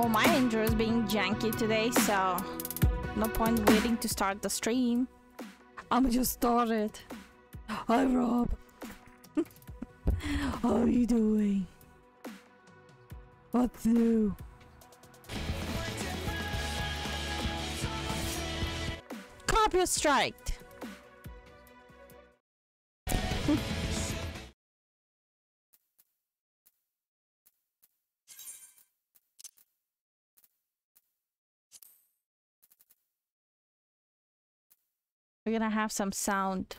Well, my intro is being janky today, so no point waiting to start the stream. I'ma just start it. Hi, Rob. How are you doing? What's new? Copy strike. We're gonna have some sound.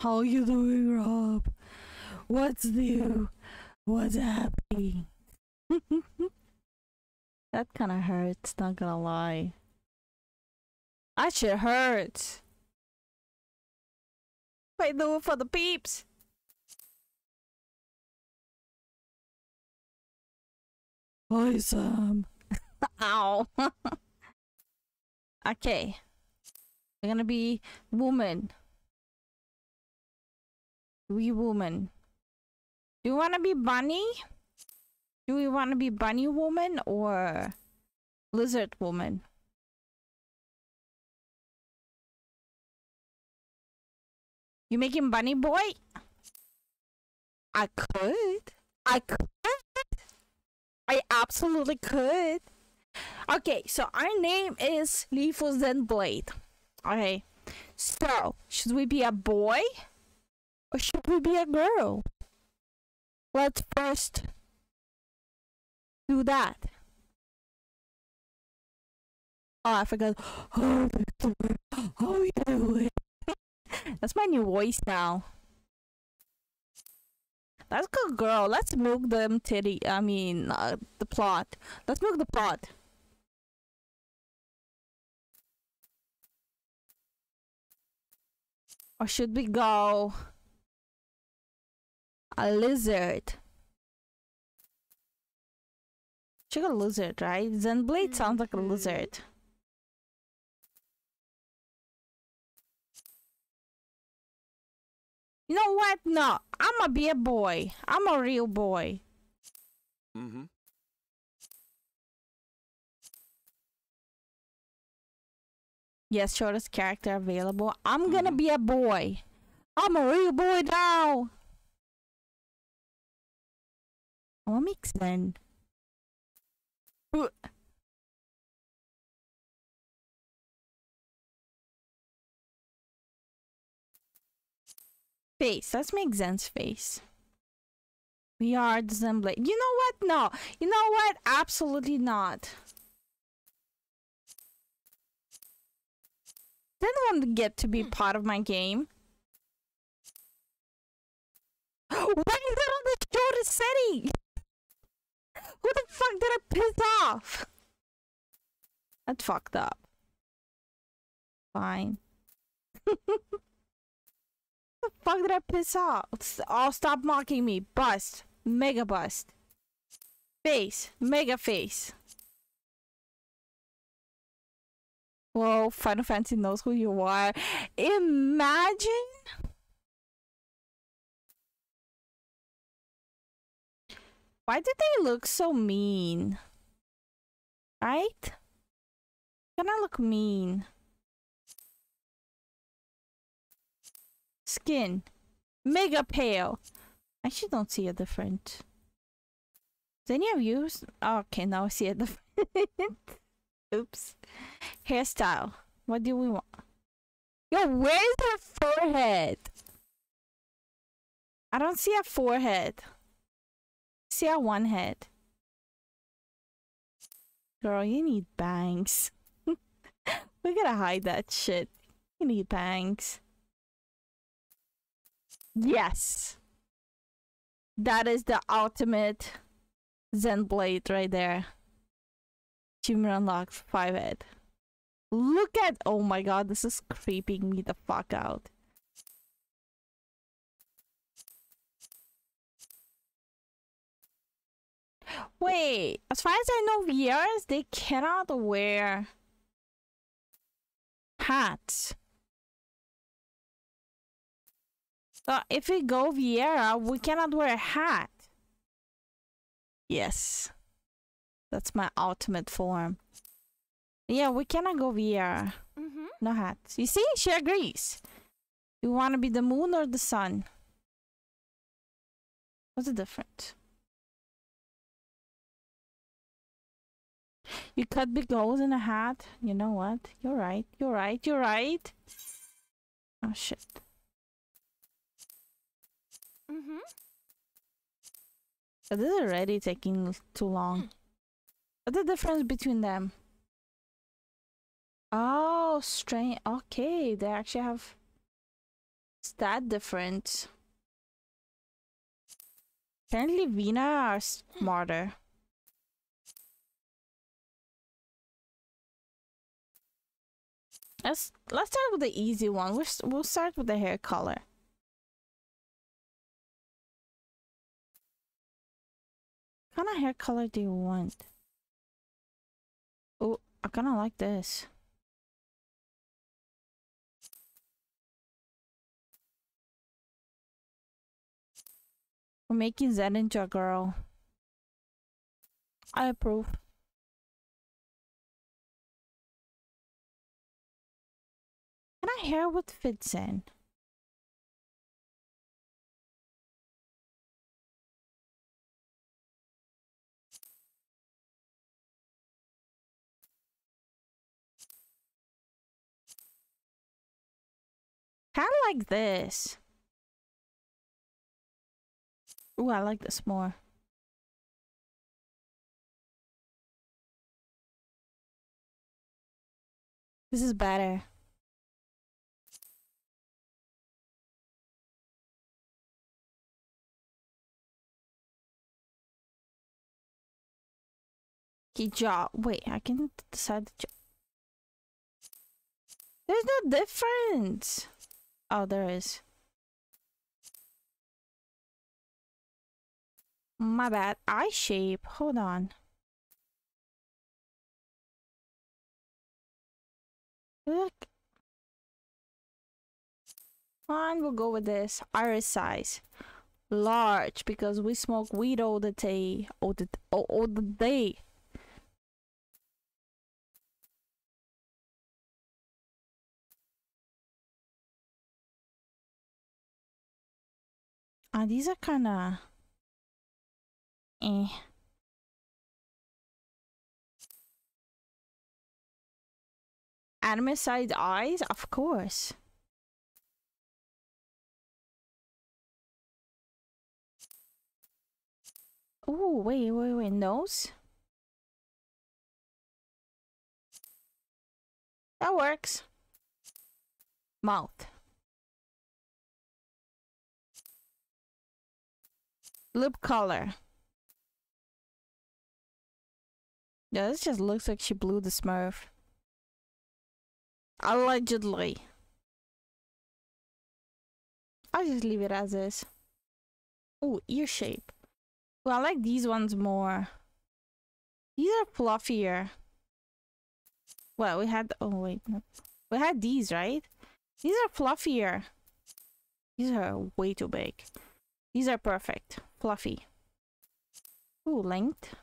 How are you doing, Rob? What's new? What's happening? That kind of hurts, not gonna lie. That shit hurts. Wait, do it for the peeps. Hi, Sam. Ow. Okay. We're gonna be woman. We woman. Do you want to be bunny? Do we want to be bunny woman or lizard woman? You making bunny boy? I could. I could. I absolutely could. Okay, so our name is Lifu Zenblade. Okay, so should we be a boy? Or should we be a girl? Let's first do that. Oh, I forgot. Oh, how you doing? That's my new voice now. Let's go, girl. Let's milk them titty. I mean, the plot. Let's milk the plot. Or should we go a lizard? She's a lizard, right? Zenblade sounds like a lizard. You know what? No, I'ma be a boy. I'm a real boy. Mm-hmm. Yes, shortest character available. I'm gonna be a boy. I'm a real boy now. What makes sense? Face. Let's make Zen's face. We are the Zenblade. You know what? No. You know what? Absolutely not. They don't want to get to be part of my game. Why is that on the shortest setting? Who the fuck did I piss off? That fucked up. Fine. Who the fuck did I piss off? Oh, stop mocking me. Bust. Mega bust. Face. Mega face. Whoa, Final Fantasy knows who you are. Imagine. Why did they look so mean? Right? Gonna look mean. Skin. Mega pale. I actually don't see a difference. Is any of you? Okay, now I see a difference. Oops. Hairstyle. What do we want? Yo, where's her forehead? I don't see a forehead. See a one head. Girl, you need bangs. We gotta hide that shit. You need bangs. Yes. That is the ultimate Zenblade right there. Achievement unlocked, 5 head. Look at, oh my god, this is creeping me the fuck out. Wait, as far as I know, VRs, they cannot wear cat. So if we go Viera, we cannot wear a hat. Yes. That's my ultimate form. Yeah, we cannot go Viera. Mm-hmm. No hat. You see? She agrees. You want to be the moon or the sun? What's the difference? You could be gold in a hat. You know what? You're right. You're right. You're right. Oh, shit. Mm-hmm. So this is already taking too long. What's the difference between them? Oh, strange. Okay, they actually have... It's that different. Apparently Vina are smarter. Let's start with the easy one. We'll start with the hair color. What kind of hair color do you want? Oh, I kind of like this. We're making Zed into a girl. I approve. Can I hear what fits in? Kind of like this. Ooh, I like this more. This is better. Hijab. Wait, I can decide the job. There's no difference. Oh, there is. My bad. Eye shape. Hold on. Look. And we'll go with this. Iris size. Large. Because we smoke weed all the day. All the day. These are kind of... Eh. Anime side eyes, of course. Oh, wait, nose. That works. Mouth. Lip color. Yeah, this just looks like she blew the Smurf. Allegedly. I'll just leave it as is. Oh, ear shape. Well, I like these ones more. These are fluffier. Well, we had... Oh, wait. No. We had these, right? These are fluffier. These are way too big. These are perfect. Fluffy. Ooh, length.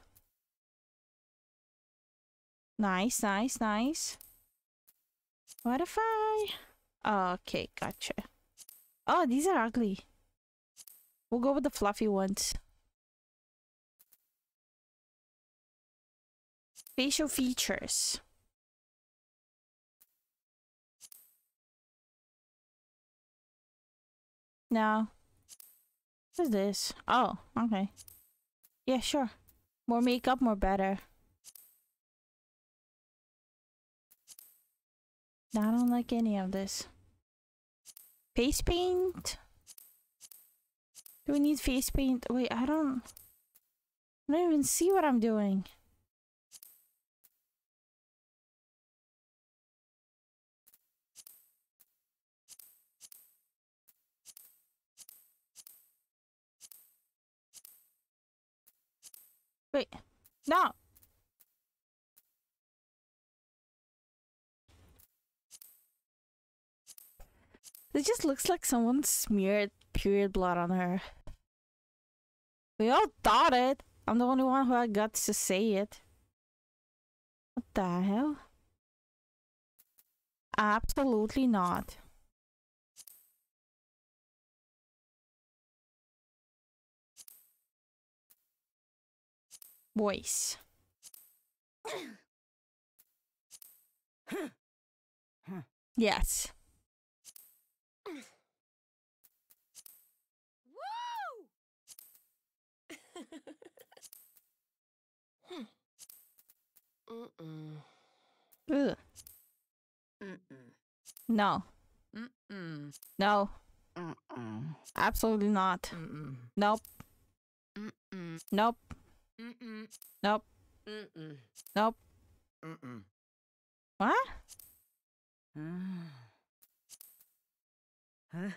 Nice, nice, nice. What if I... Okay, gotcha. Oh, these are ugly. We'll go with the fluffy ones. Facial features. No. What is this? Oh, okay. Yeah, sure. More makeup, more better. I don't like any of this. Face paint? Do we need face paint? Wait, I don't even see what I'm doing. Wait, no! It just looks like someone smeared period blood on her. We all thought it. I'm the only one who had guts to say it. What the hell? Absolutely not. Voice. Yes. Ugh. No. No. Absolutely not. Nope. Nope. Nope. Nope. What? Huh?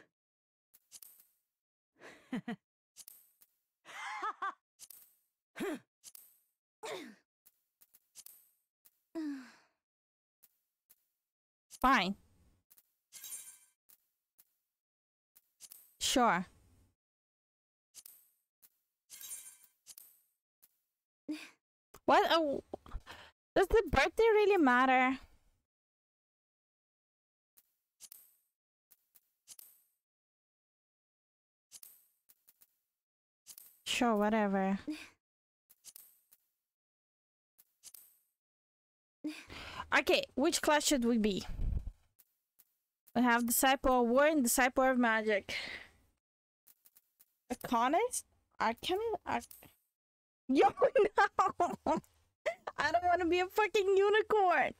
Fine. Sure. What? Oh, does the birthday really matter? Sure, whatever. Okay, which class should we be? We have Disciple of War and Disciple of Magic. Arcanist? Yo, no! I don't want to be a fucking unicorn!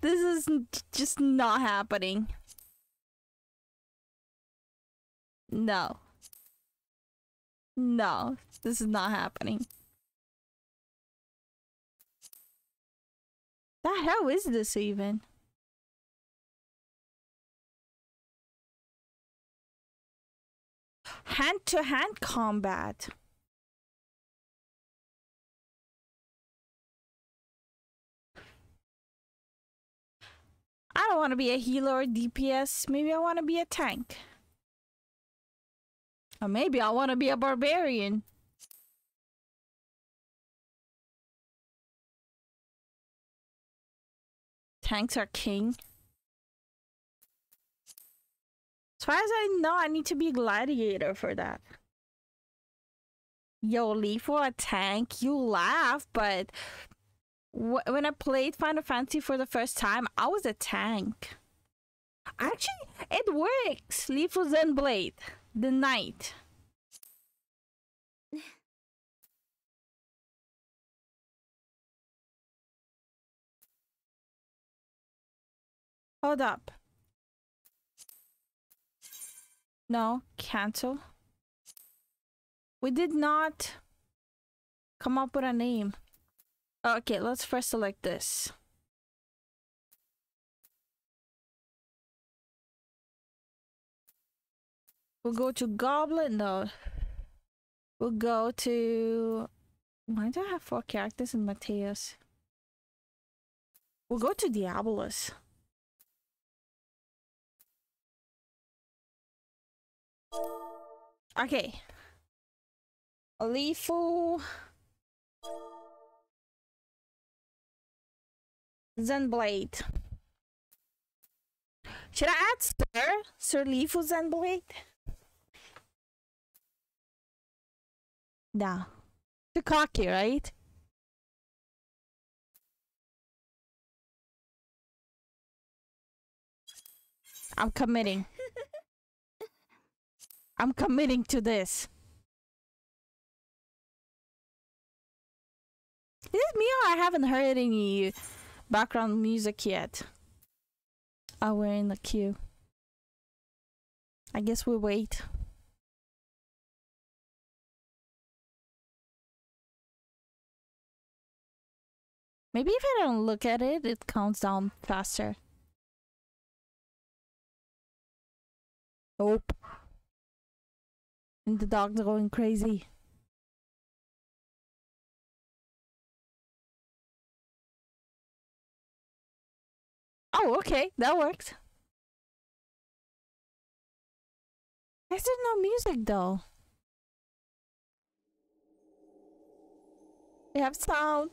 This is just not happening. No. No, this is not happening. The hell is this even? Hand-to-hand combat. I don't want to be a healer or DPS. Maybe I want to be a tank. Or maybe I want to be a barbarian. Tanks are king. As far as I know, I need to be a gladiator for that. Yo, Lifu, a tank. You laugh, but when I played Final Fantasy for the first time, I was a tank. Actually, it works. Lifu Zenblade, the knight. Hold up. No, cancel. We did not come up with a name. Okay, let's first select this. We'll go to Goblin. No. We'll go to... Why do I have 4 characters in Mateus? We'll go to Diabolus. Okay. Lifu Zenblade. Should I add Sir Lifu Zenblade? No. Too cocky, right? I'm committing. I'm committing to this. Is this me or I haven't heard any background music yet? Oh, we're in the queue. I guess we wait. Maybe if I don't look at it, it counts down faster. Nope. The dogs are going crazy. Oh, Oh, okay, that works. There's no music though. We have sound.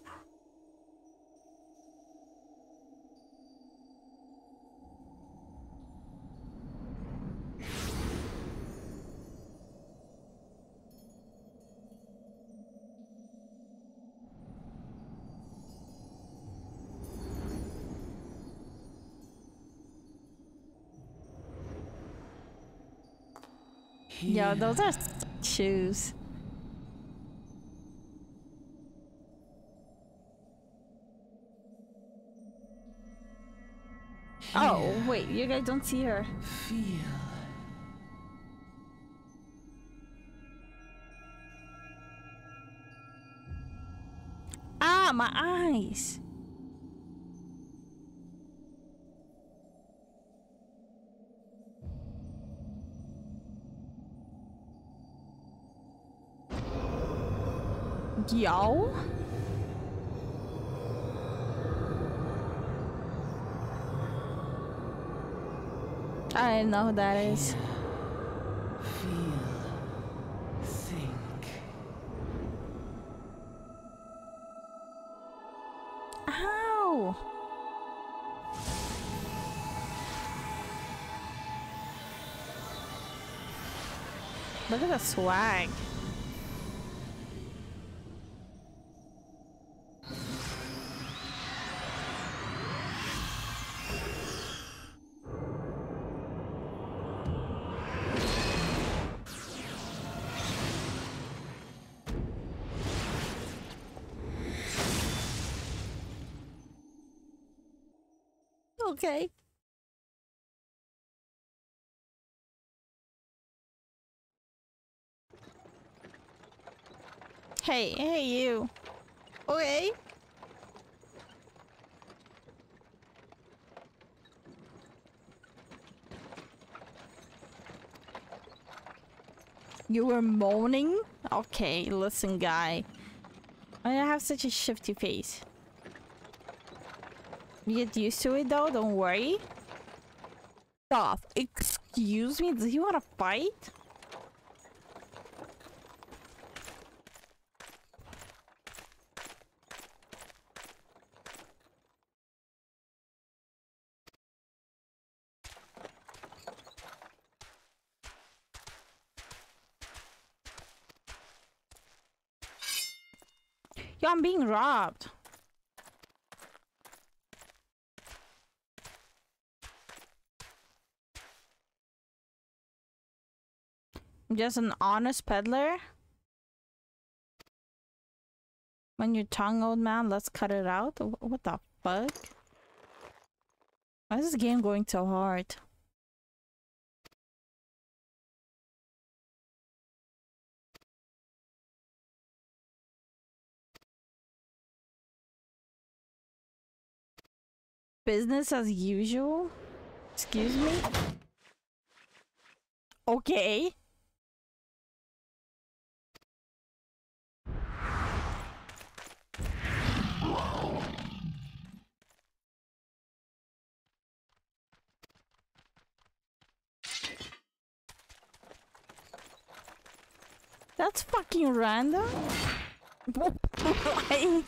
Yeah, those are shoes. Oh, wait, you guys don't see her. Feel. Ah, my eyes. Yo. I don't know who that is. Feel. Think. Ow. Look at the swag. Okay. Hey, hey you. Okay. You were moaning? Okay, listen guy. I have such a shifty face. You get used to it though, don't worry. Stop. Excuse me, does he want to fight? Yo, I'm being robbed. Just an honest peddler. When your tongue, old man, let's cut it out. What the fuck? Why is this game going so hard? Business as usual? Excuse me? Okay. That's fucking random. Wait.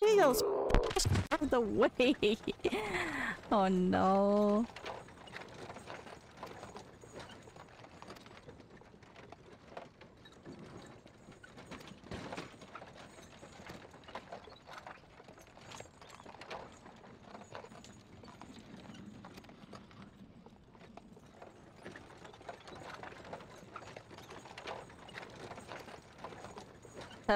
He goes out of the way. Oh no.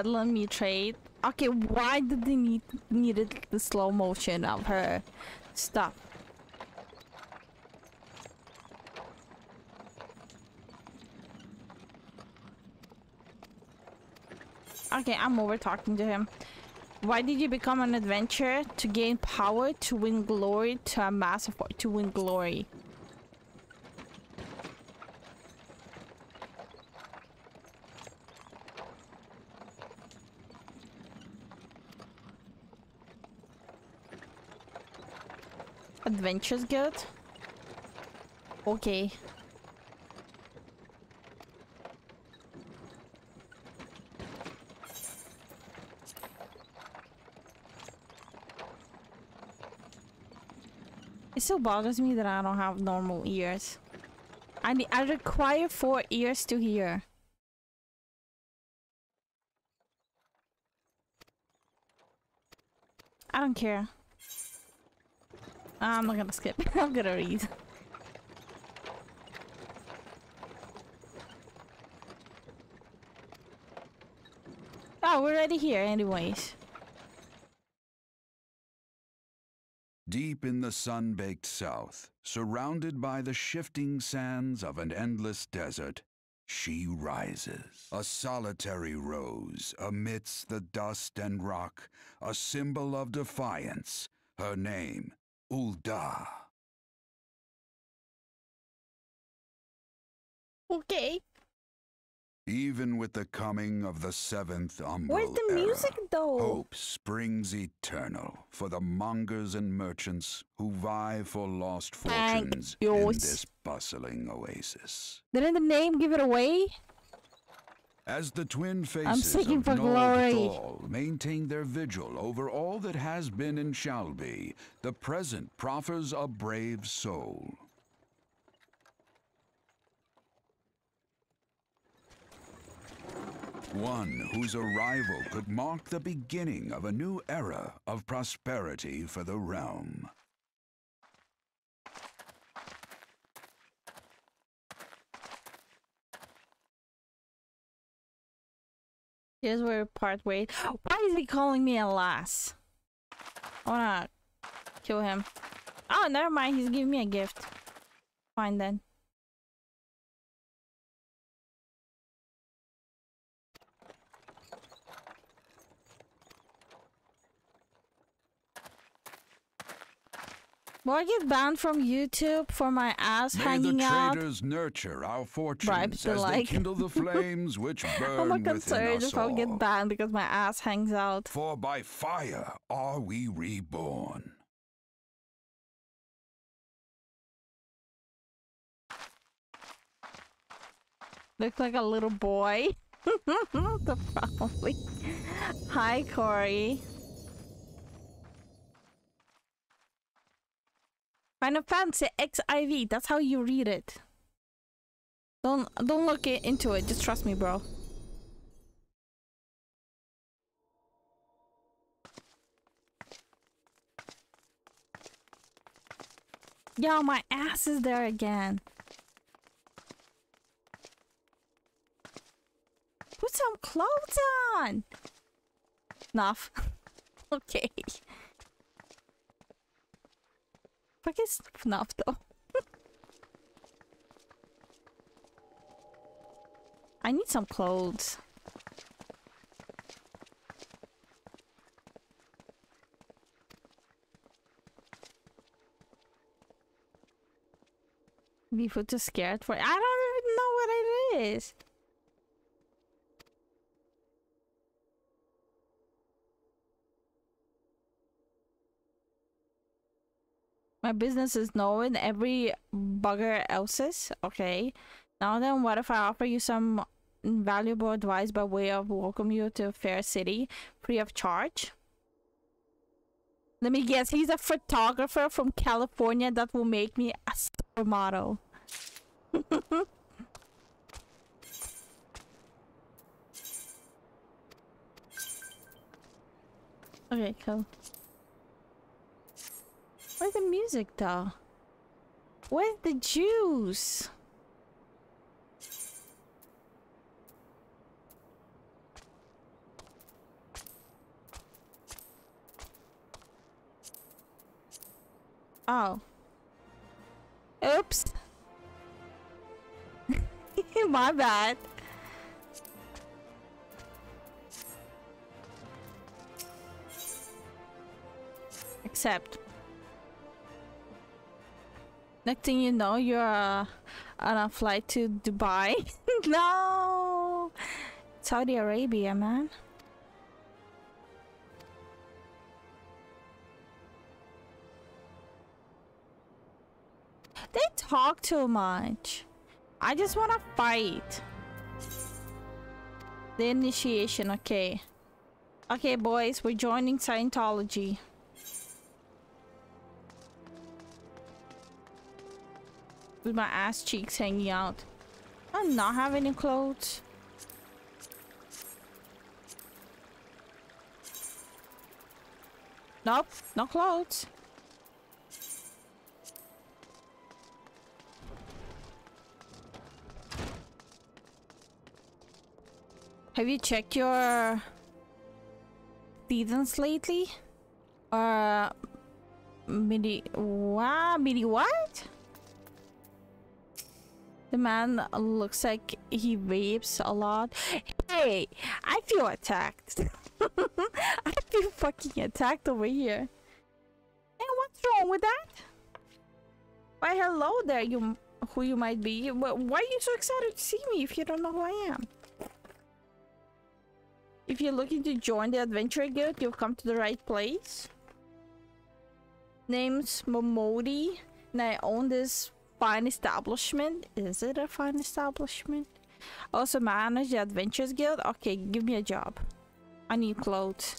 Let me trade. Okay, why did they needed the slow motion of her? Stop. Okay, I'm over talking to him. Why did you become an adventurer? To gain power, to win glory, to amass a fortune, to win glory. Adventures Guild? Okay. It still bothers me that I don't have normal ears. I require 4 ears to hear. I don't care. I'm not gonna skip. I'm gonna read. Oh, we're already here anyways. Deep in the sun-baked south, surrounded by the shifting sands of an endless desert, she rises. A solitary rose amidst the dust and rock, a symbol of defiance. Her name, Ul'dah. Okay. Even with the coming of the 7th Umbral Era, hope springs eternal for the mongers and merchants who vie for lost fortunes in this bustling oasis. Didn't the name give it away? As the twin faces of Thal maintain their vigil over all that has been and shall be, the present proffers a brave soul. One whose arrival could mark the beginning of a new era of prosperity for the realm. Here's where part ways. Why is he calling me a lass? I wanna kill him. Oh, never mind. He's giving me a gift. Fine then. Will I get banned from YouTube for my ass hanging out? May the traders nurture our fortunes as they kindle the flames which burn I'm not concerned if I'll get banned because my ass hangs out. For by fire are we reborn. Looks like a little boy. Probably. Hi, Corey. Final Fantasy XIV, that's how you read it. Don't look into it, just trust me, bro. Yo, my ass is there again. Put some clothes on! Enough. Okay. I guess FNAF though. I need some clothes. People too scared for it. I don't even know what it is. My business is known, every bugger else's. Okay. Now then, what if I offer you some valuable advice by way of welcome you to a fair city, free of charge? Let me guess, he's a photographer from California that will make me a supermodel. Okay, cool. Where's the music though? Where's the juice? Oh. Oops. My bad. Accept. Next thing you know, you're on a flight to Dubai. No! Saudi Arabia, man. They talk too much. I just want to fight. The initiation, okay. Okay, boys, we're joining Scientology. With my ass cheeks hanging out. I do not have any clothes. Nope, no clothes. Have you checked your seasons lately? Midi what? The man looks like he vapes a lot. Hey, I feel attacked. I feel fucking attacked over here. And what's wrong with that? Why, hello there, you who you might be. Why are you so excited to see me if you don't know who I am? If you're looking to join the Adventure Guild, you've come to the right place. Name's Momodi, and I own this fine establishment. Is it a fine establishment? Also manage the Adventures Guild. Okay, give me a job. I need clothes.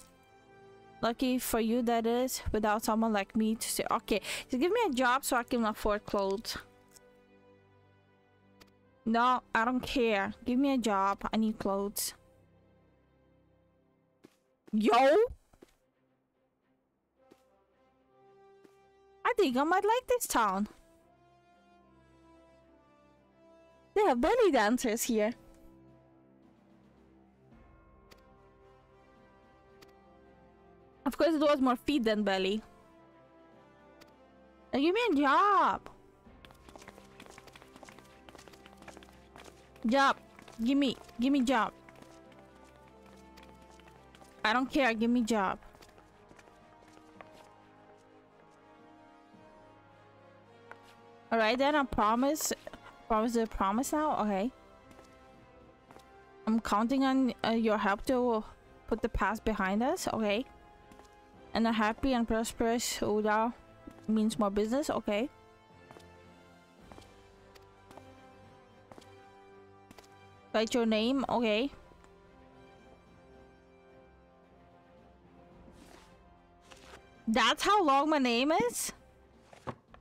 Lucky for you that is, without someone like me to say. Okay, just give me a job so I can afford clothes. No, I don't care. Give me a job. I need clothes. Yo, I think I might like this town. They have belly dancers here. Of course, it was more feet than belly. Now give me a job. Job, give me job. I don't care, give me a job. Alright then, I promise. Promise the promise now? Okay. I'm counting on your help to put the past behind us. Okay. And a happy and prosperous Ul'dah means more business. Okay. Write your name. Okay. That's how long my name is?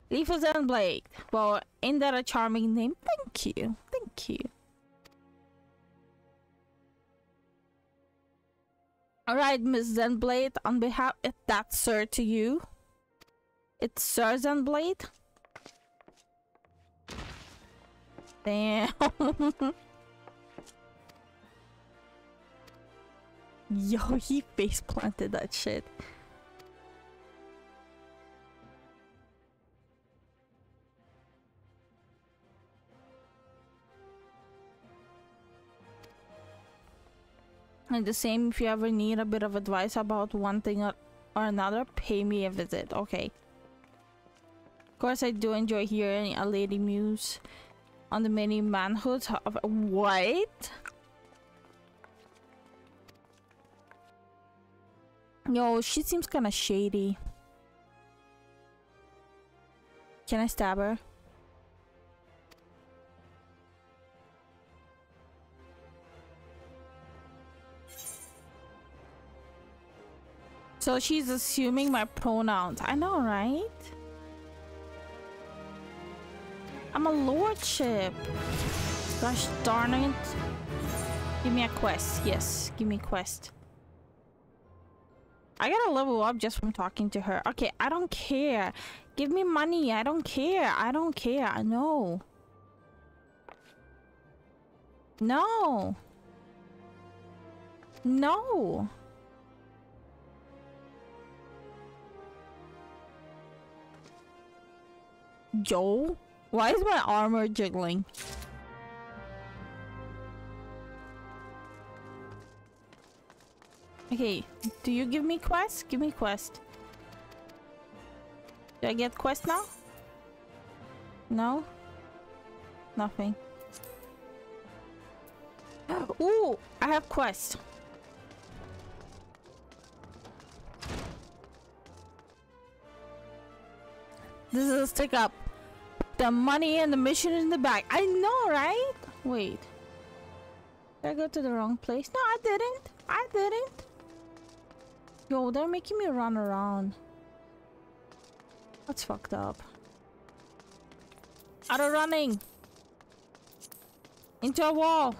Lifu Zenblade. Well, ain't that a charming name? Thank you. Thank you. Alright, Miss Zenblade, on behalf of that sir to you. It's Sir Zenblade. Damn. Yo, he face planted that shit. And the same, if you ever need a bit of advice about one thing or another, pay me a visit. Okay. Of course, I do enjoy hearing a lady muse on the many manhoods of... What? Yo, she seems kind of shady. Can I stab her? So she's assuming my pronouns. I know, right? I'm a lordship. Gosh darn it. Give me a quest. Yes, give me a quest. I gotta level up just from talking to her. Okay, I don't care. Give me money. I don't care. I don't care. I know. No. No. Joel? Why is my armor jiggling? Okay, do you give me quest? Give me quest. Do I get quest now? No? Nothing. Ooh! I have quest. This is a stick up. The money and the mission in the bag. I know, right? Wait. Did I go to the wrong place? No, I didn't. I didn't. Yo, they're making me run around. That's fucked up. Out of running. Into a wall.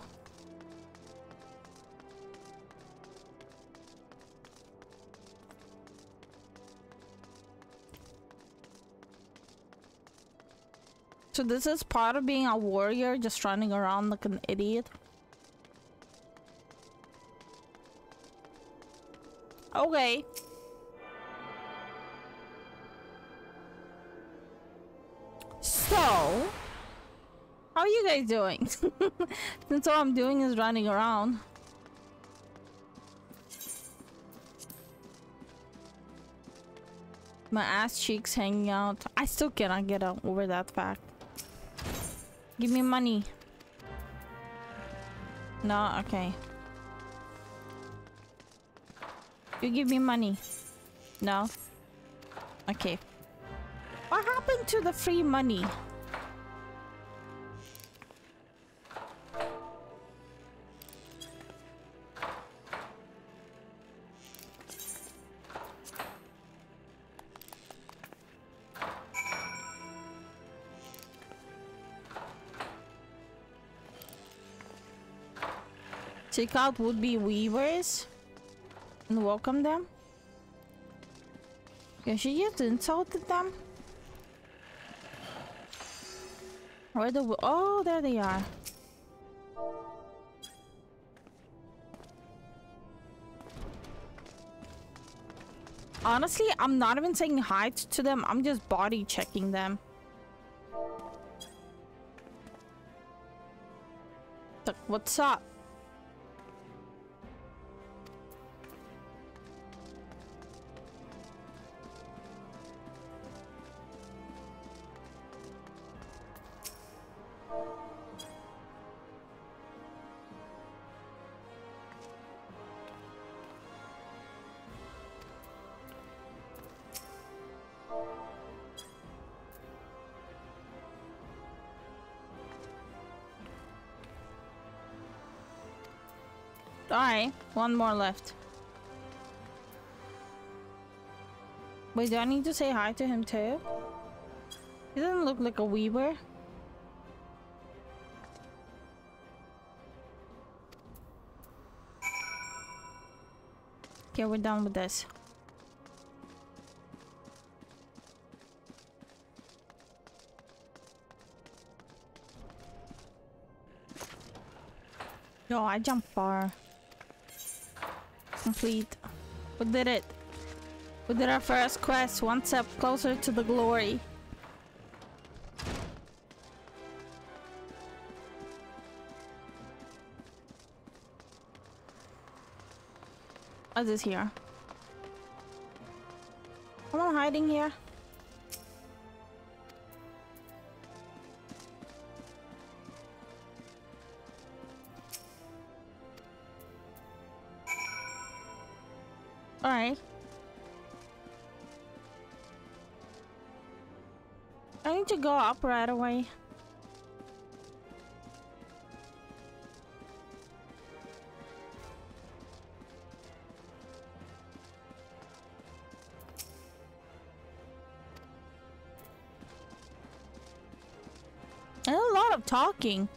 So this is part of being a warrior, just running around like an idiot. Okay. So, how are you guys doing? Since all I'm doing is running around. My ass cheeks hanging out. I still cannot get over that fact. Give me money. No, okay. You give me money. No. Okay. What happened to the free money? Check out would-be weavers and welcome them. Yeah, she just insulted them. Where the oh, there they are. Honestly, I'm not even saying hi to them. I'm just body checking them. Like, what's up? Alright, one more left. Wait, do I need to say hi to him too? He doesn't look like a weaver. Okay, we're done with this. Yo, I jumped far. Complete. We did it. We did our first quest. One step closer to the glory. What is here? Someone hiding here? Alright. I need to go up right away. There's a lot of talking.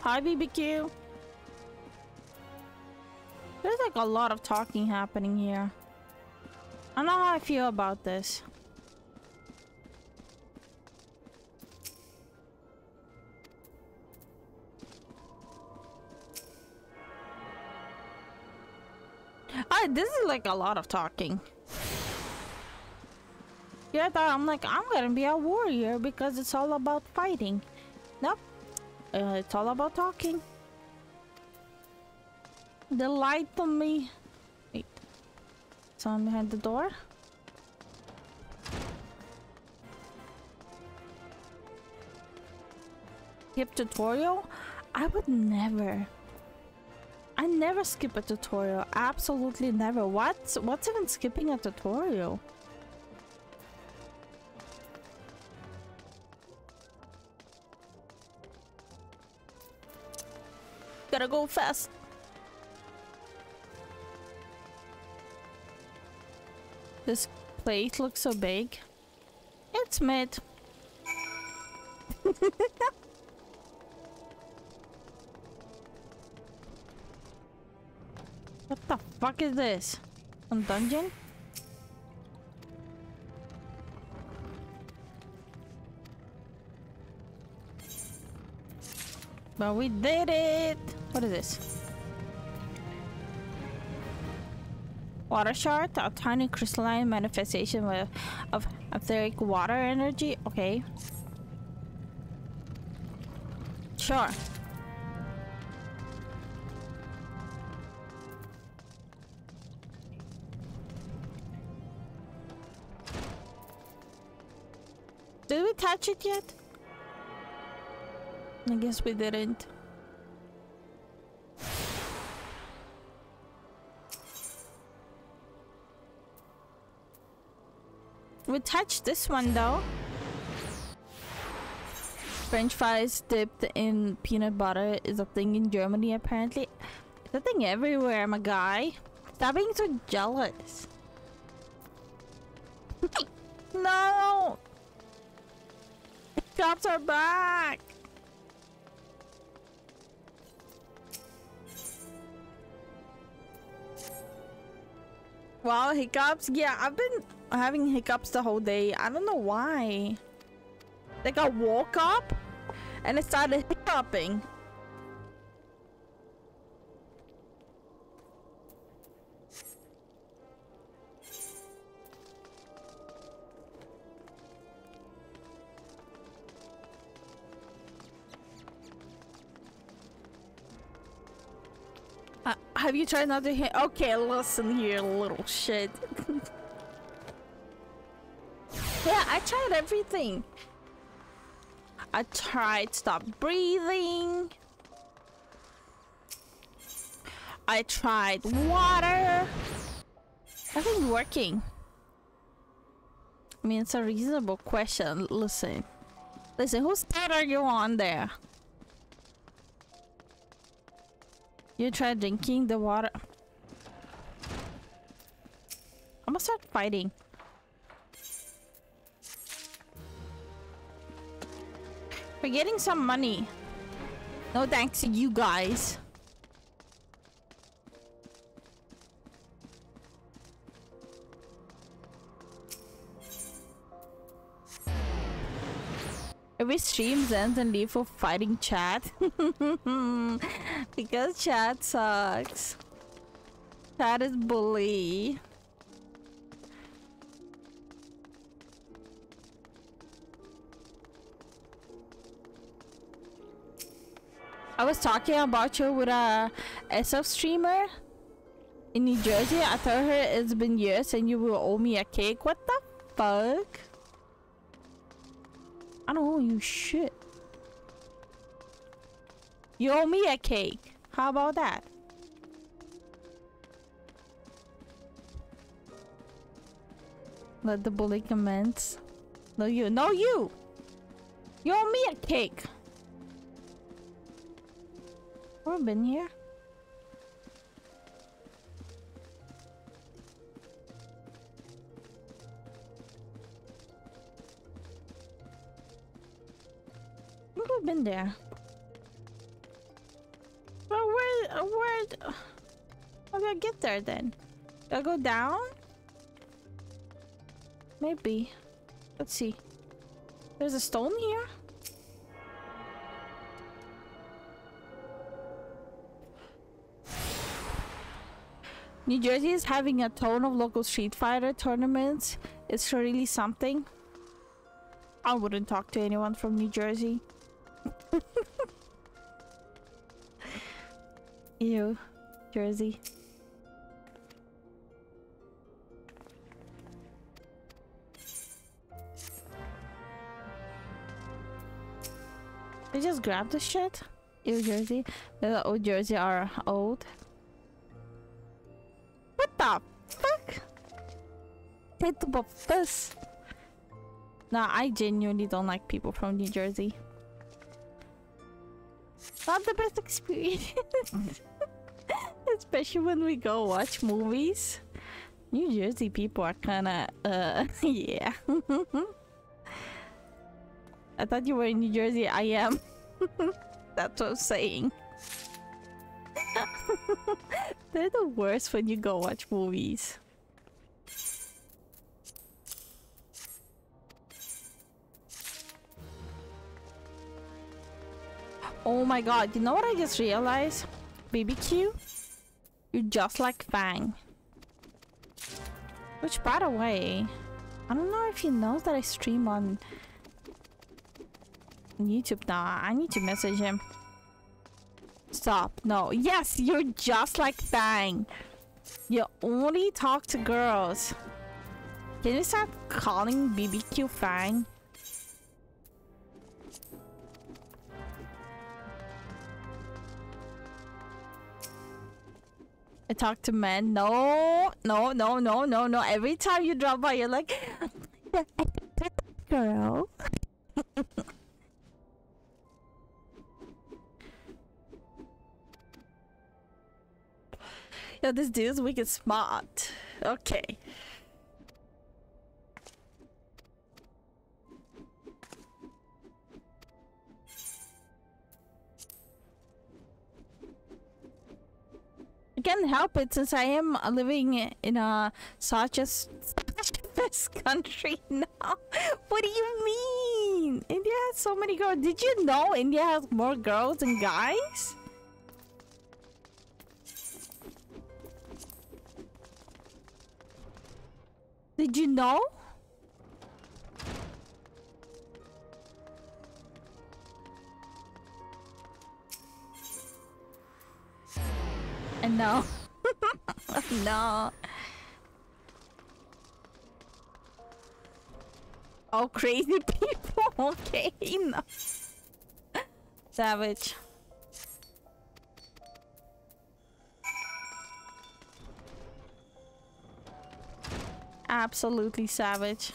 Hi, BBQ. There's like a lot of talking happening here. I don't know how I feel about this. This is like a lot of talking. Yeah, I thought I'm like, I'm gonna be a warrior because it's all about fighting. Nope. It's all about talking. The light on me. Wait. Someone behind the door? Skip tutorial? I would never. I never skip a tutorial. Absolutely never. What's even skipping a tutorial? Gotta go fast. This plate looks so big. It's mid. What the fuck is this? A dungeon? But we did it! What is this? Water shard, a tiny crystalline manifestation of etheric water energy. Okay. Sure. Did we touch it yet? I guess we didn't. We touched this one though. French fries dipped in peanut butter is a thing in Germany apparently. It's a thing everywhere, my guy. Stop being so jealous. No! The cops are back! Wow, hiccups? Yeah, I've been having hiccups the whole day. I don't know why. Like I woke up and I started hiccuping. Have you tried not to hit? Okay, listen here, little shit. Yeah, I tried everything. I tried stop breathing. I tried water. Nothing's working. I mean, it's a reasonable question. Listen. Listen, whose side are you on there? You try drinking the water. I'm gonna start fighting. We're getting some money. No thanks to you guys. Every stream ends and leave for fighting chat. Because chat sucks. Chat is bully. I was talking about you with a SF streamer in New Jersey. I told her it's been years and you will owe me a cake. What the fuck? I don't owe you shit. You owe me a cake. How about that? Let the bully commence. No you. No you! You owe me a cake. We've been here. I think we've been there. But where how do I get there then? Do I go down? Maybe. Let's see. There's a stone here. New Jersey is having a ton of local Street Fighter tournaments. It's really something. I wouldn't talk to anyone from New Jersey. Ew, Jersey. They just grabbed the shit? Ew, Jersey. The old Jersey are old. What the fuck? They do both this. Nah, I genuinely don't like people from New Jersey. Not the best experience. Especially when we go watch movies. New Jersey people are kinda, yeah. I thought you were in New Jersey. I am. That's what I'm saying. They're the worst when you go watch movies. Oh my god, you know what I just realized? BBQ? You're just like Fang. Which, by the way, I don't know if he knows that I stream on YouTube now. I need to message him. Stop. No. Yes, you're just like Fang. You only talk to girls. Can you stop calling BBQ Fang? I talk to men. No, no, no, no, no, no. Every time you drop by, you're like, girl. Yo, this dude's wicked smart. Okay. Can't help it since I am living in such a country now. What do you mean? India has so many girls. Did you know India has more girls than guys? Did you know? And no. No. Oh, crazy people. Okay, no. Savage. Absolutely savage.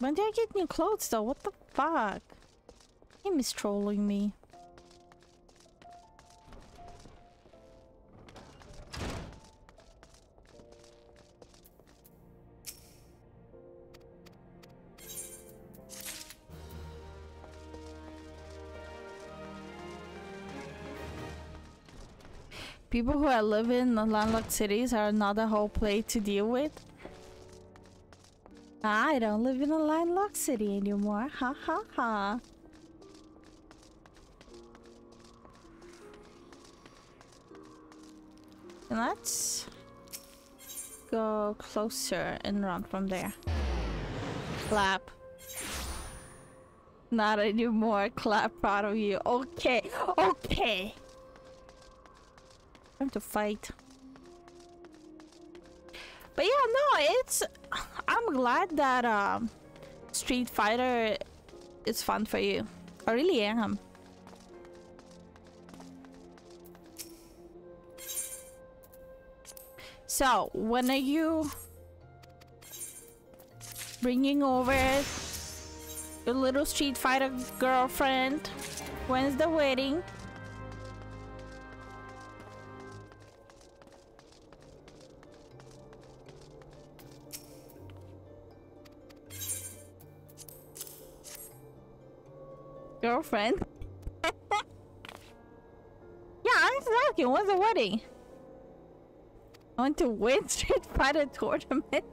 When did I get new clothes though? What the fuck? Game is trolling me. People who are living in landlocked cities are another whole plague to deal with. I don't live in a landlocked city anymore. Ha ha ha. Let's go closer and run from there. Clap. Not anymore. Clap, proud of you. Okay. Okay. Time to fight. But yeah, no, it's... I'm glad that Street Fighter is fun for you. I really am. So, when are you bringing over your little Street Fighter girlfriend? When's the wedding? Girlfriend? Yeah, I'm asking, when's the wedding? I want to win Street Fighter tournament.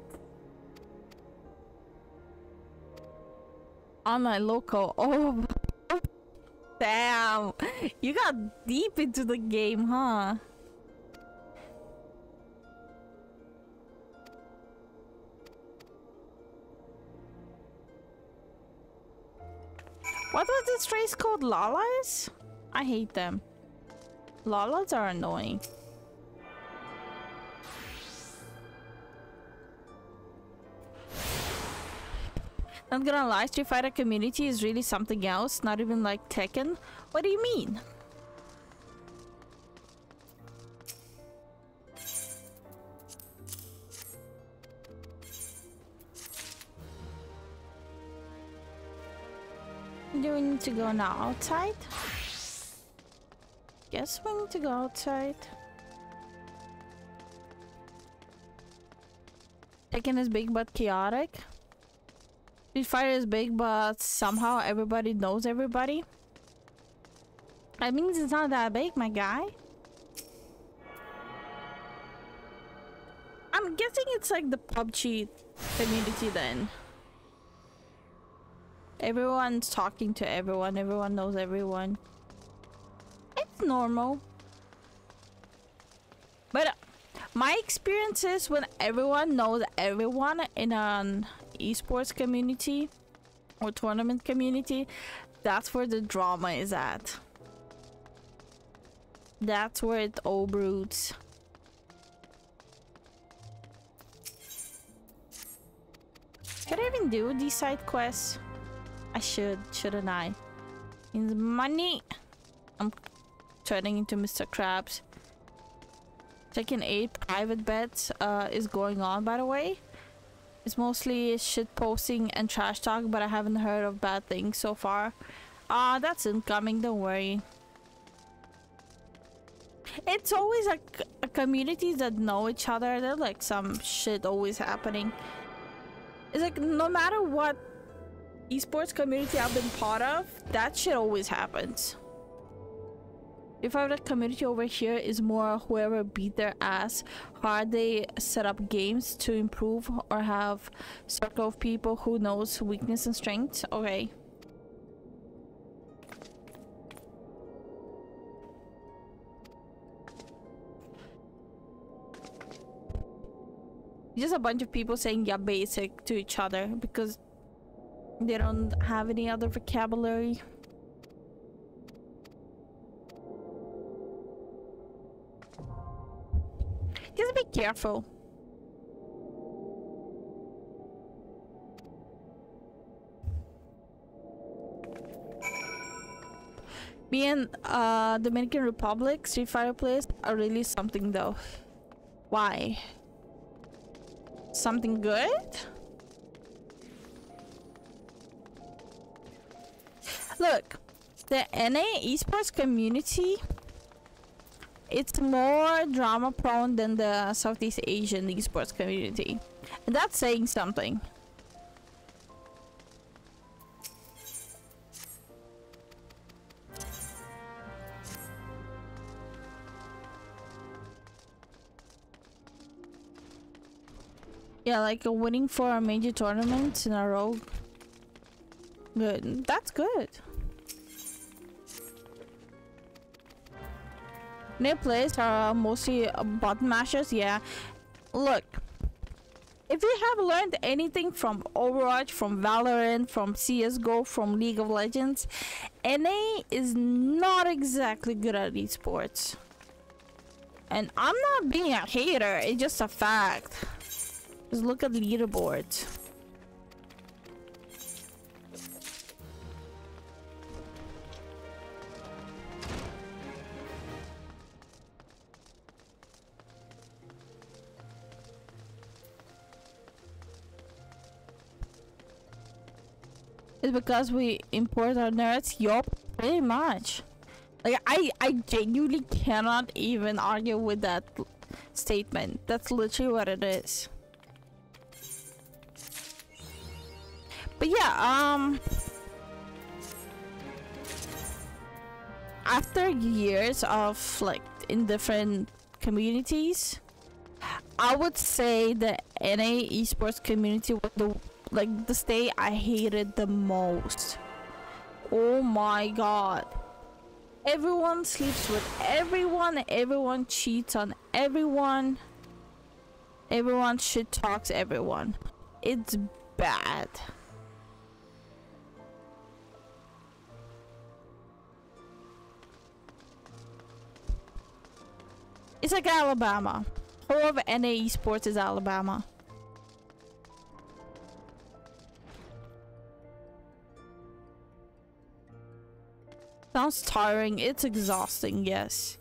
On my local. Oh, damn. You got deep into the game, huh? What was this race called? Lalas? I hate them. Lalas are annoying. Not gonna lie, Street Fighter community is really something else. Not even like Tekken. What do you mean? do we need to go now? Outside? Guess we need to go outside. Tekken is big but chaotic. Street Fighter is big but somehow everybody knows everybody. That means it's not that big, my guy. I'm guessing it's like the PUBG community then. Everyone's talking to everyone, everyone knows everyone. It's normal. But my experience is when everyone knows everyone in an esports community or tournament community, that's where the drama is at. That's where it all broods. Can I even do these side quests? I should, shouldn't I? Means money. I'm turning into Mr. Krabs. Tekken 8 private bets is going on, by the way. It's mostly shit posting and trash talk, but I haven't heard of bad things so far. That's incoming, don't worry. It's always like communities that know each other. There's like some shit always happening. It's like no matter what esports community I've been part of, that shit always happens. If I have the community over here is more whoever beat their ass, hard they set up games to improve or have circle of people who knows weakness and strength. Okay. Just a bunch of people saying yeah basic to each other because they don't have any other vocabulary. Just be careful. Me and Dominican Republic Street Fighter players are really something though. Why? Something good? Look, the NA esports community, it's more drama prone than the Southeast Asian esports community. And that's saying something. Yeah, like winning for a major tournament in a row. Good. That's good. New players are mostly button mashers. Yeah. Look, if you have learned anything from Overwatch, from Valorant, from CSGO, from League of Legends, NA is not exactly good at esports. And I'm not being a hater. It's just a fact. Just look at the leaderboard. It's because we import our nerds. Yup, pretty much. Like I genuinely cannot even argue with that statement. That's literally what it is. But yeah, after years of like in different communities, I would say the NA esports community was the like the state I hated the most. Oh my god. Everyone sleeps with everyone, everyone cheats on everyone, everyone shit talks everyone. It's bad. It's like Alabama. All of NA esports is Alabama. Sounds tiring. It's exhausting, yes.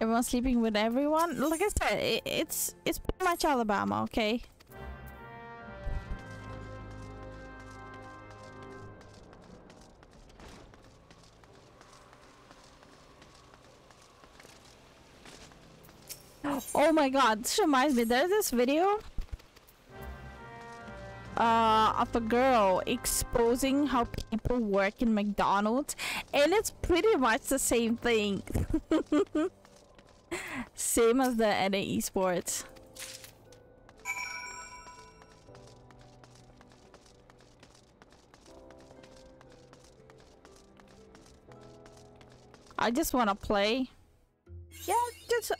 Everyone sleeping with everyone. Like I said, it's pretty much Alabama, okay? Oh my god, this reminds me, there's this video of a girl exposing how people work in McDonald's, and it's pretty much the same thing. Same as the NAE sports. I just want to play. Yeah, just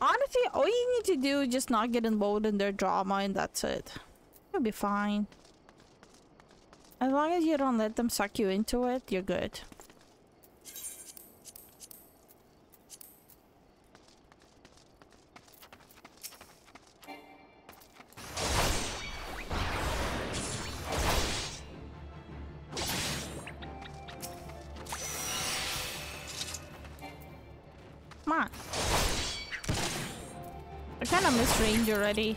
honestly, all you need to do is just not get involved in their drama, and that's it. You'll be fine. As long as you don't let them suck you into it, you're good. Come on. I kind of missed range already.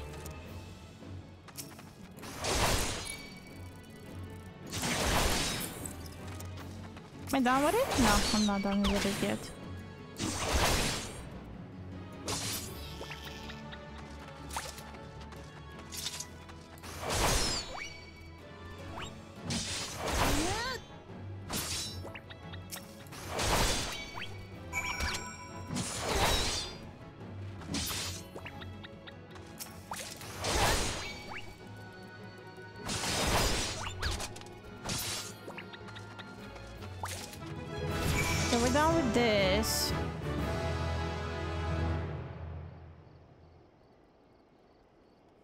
Am I done with it? No, I'm not done with it yet.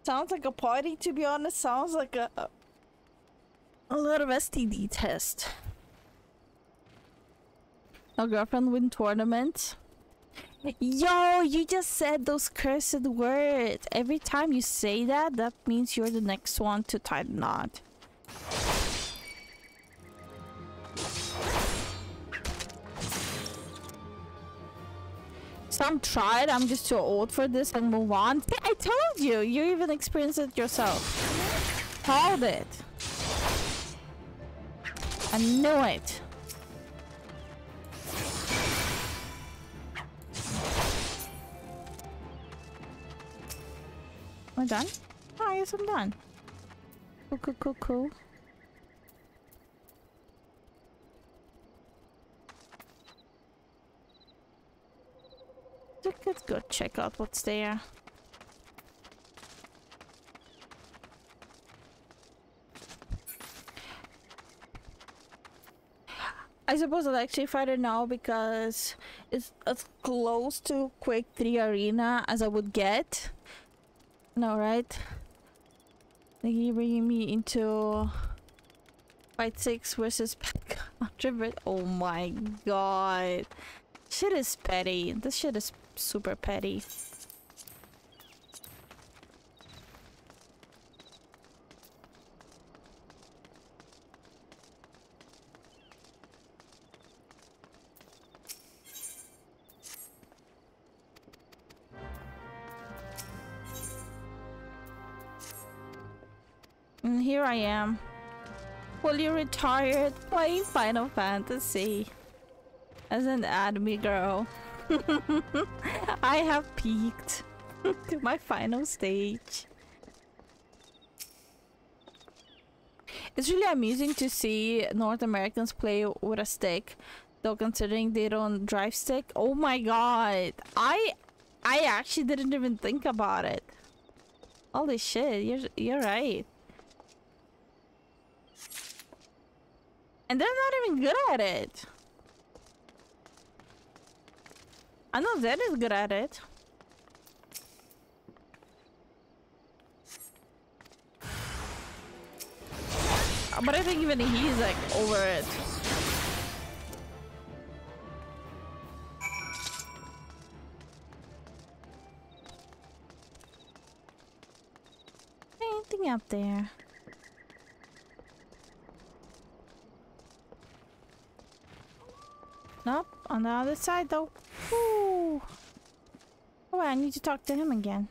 Sounds like a party, to be honest. Sounds like a lot of STD test. A girlfriend win tournament. Yo, you just said those cursed words. Every time you say that, that means you're the next one to tie the knot. Some tried, I'm just too old for this and move on. I told you, you even experienced it yourself. Called it. I knew it. Am I done? Oh, I guess I'm done. Cool, cool, cool, cool. Let's go check out what's there. I suppose I'll actually fight it now because it's as close to Quake 3 Arena as I would get. No, right? Like you bringing me into Fight 6 versus Pack. Oh my god. Shit is petty. This shit is super petty. And here I am, fully retired, playing Final Fantasy as an admin girl. I have peaked to my final stage. It's really amusing to see North Americans play with a stick, though considering they don't drive stick. Oh my god, I actually didn't even think about it. Holy shit, you're right. And they're not even good at it. I know Zed is good at it. But I think even he's like over it. Anything up there? Nope, on the other side though. Ooh. way, I need to talk to him again.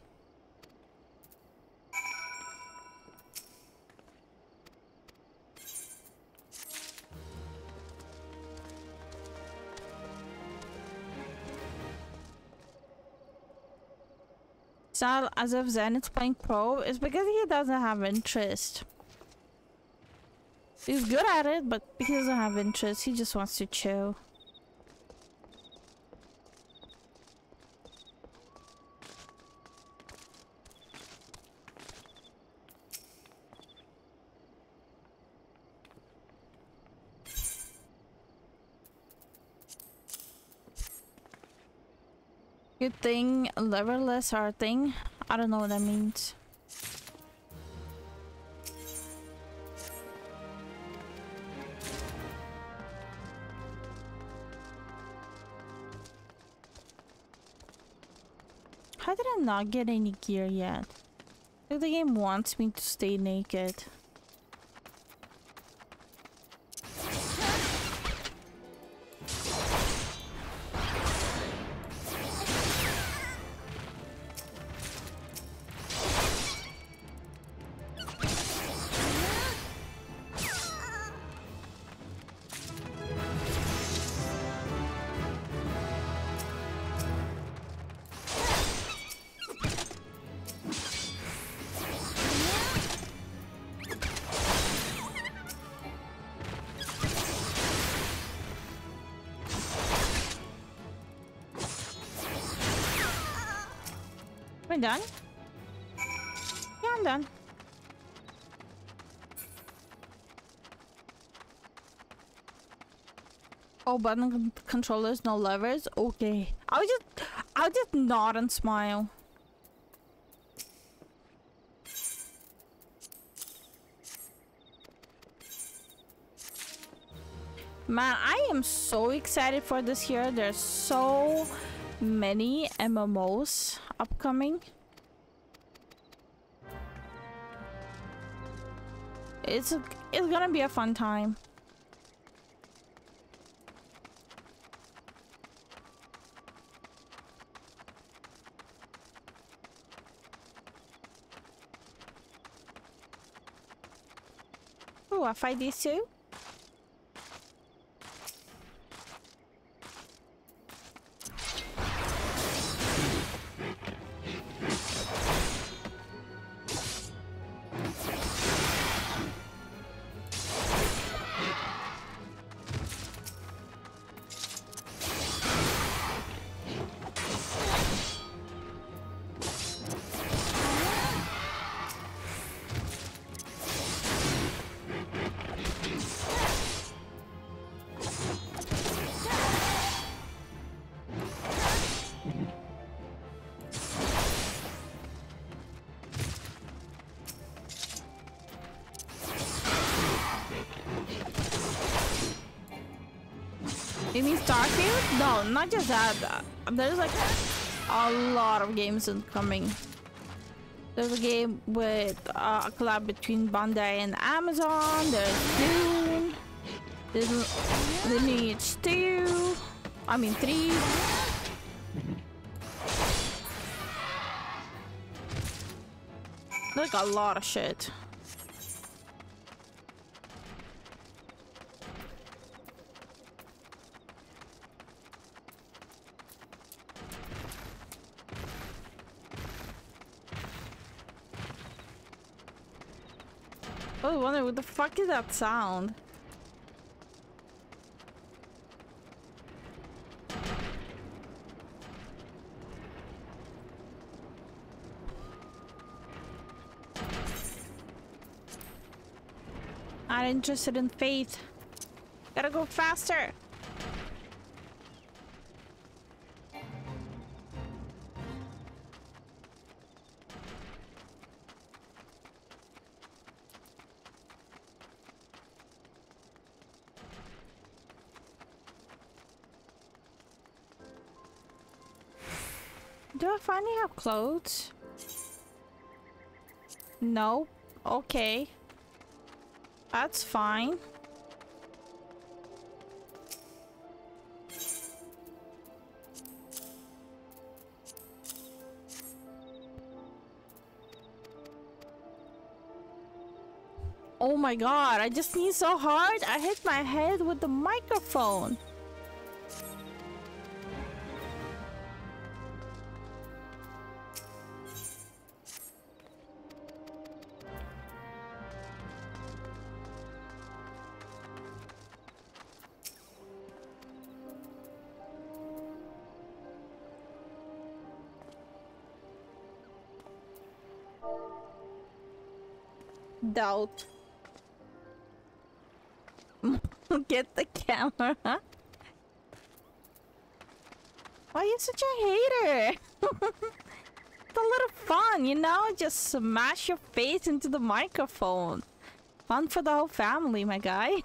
Not as if Zen is playing pro, it's because he doesn't have interest. He's good at it, but he doesn't have interest. He just wants to chill. Good thing, leverless hard thing. I don't know what that means. How did I not get any gear yet? I think the game wants me to stay naked. Done? Yeah, I'm done. Oh, button controllers, no levers. Okay, I'll just nod and smile. Man, I am so excited for this year. There's so many MMOs upcoming. It's gonna be a fun time. Oh, I fight these two. You mean Starfield? No, not just that. There's like a lot of games incoming. There's a game with a collab between Bandai and Amazon. There's Doom. There's Lineage 2. I mean 3. Like a lot of shit. I was wondering, what the fuck is that sound? Not interested in faith. Gotta go faster. Do I finally have clothes? No. Okay. That's fine. Oh my god, I just sneezed so hard, I hit my head with the microphone. Doubt. Get the camera. Why are you such a hater? It's a little fun, you know? Just smash your face into the microphone. Fun for the whole family, my guy.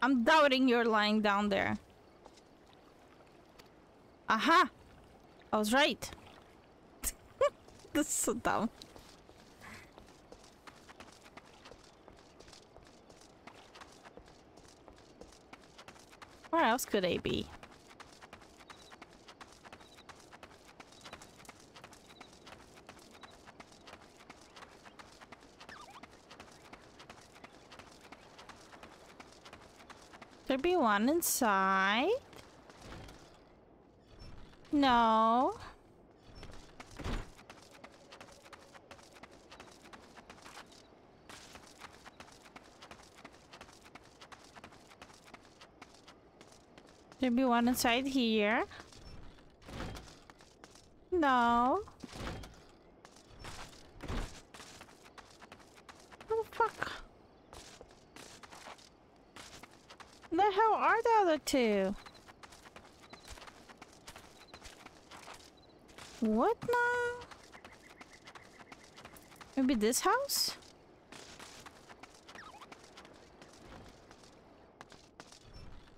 I'm doubting you're lying down there. Aha! I was right. This is so dumb. Where else could they be? There be one inside? No. There be one inside here? No. Oh fuck. The hell are the other two? What now? Maybe this house?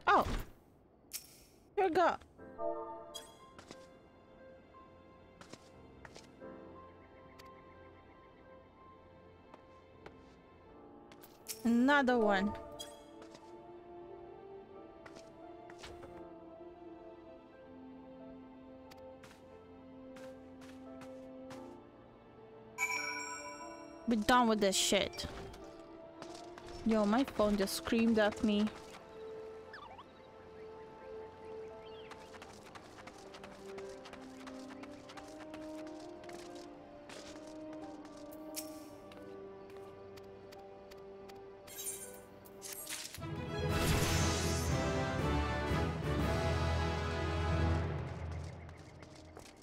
Oh. Here we go. Another one. Be done with this shit. Yo, my phone just screamed at me.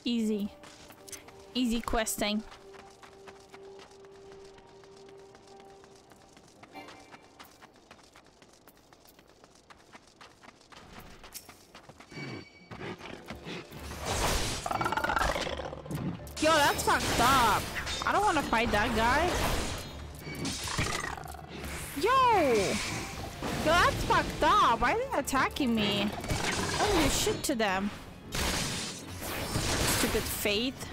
Easy. Easy questing. Stop. I don't want to fight that guy. Yo! That's fucked up. Why are they attacking me? Oh, you shit to them. Stupid faith.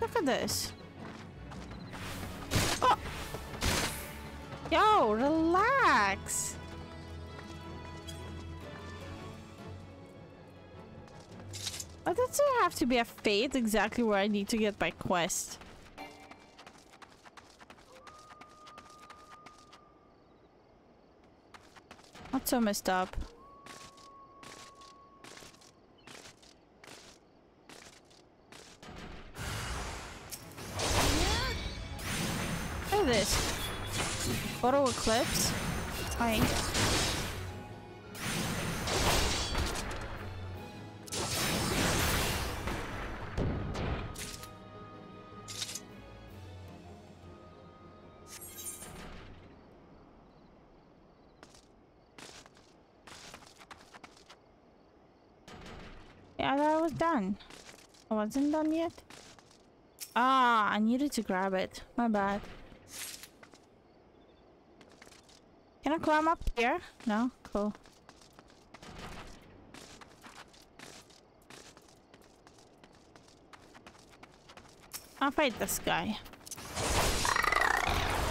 Look at this. Oh! Yo, relax. Oh, does there have to be a fate exactly where I need to get my quest? Not so messed up. Look at this. Photo eclipse. Hi. Done. I wasn't done yet. Ah, I needed to grab it. My bad. Can I climb up here? No? Cool. I'll fight this guy.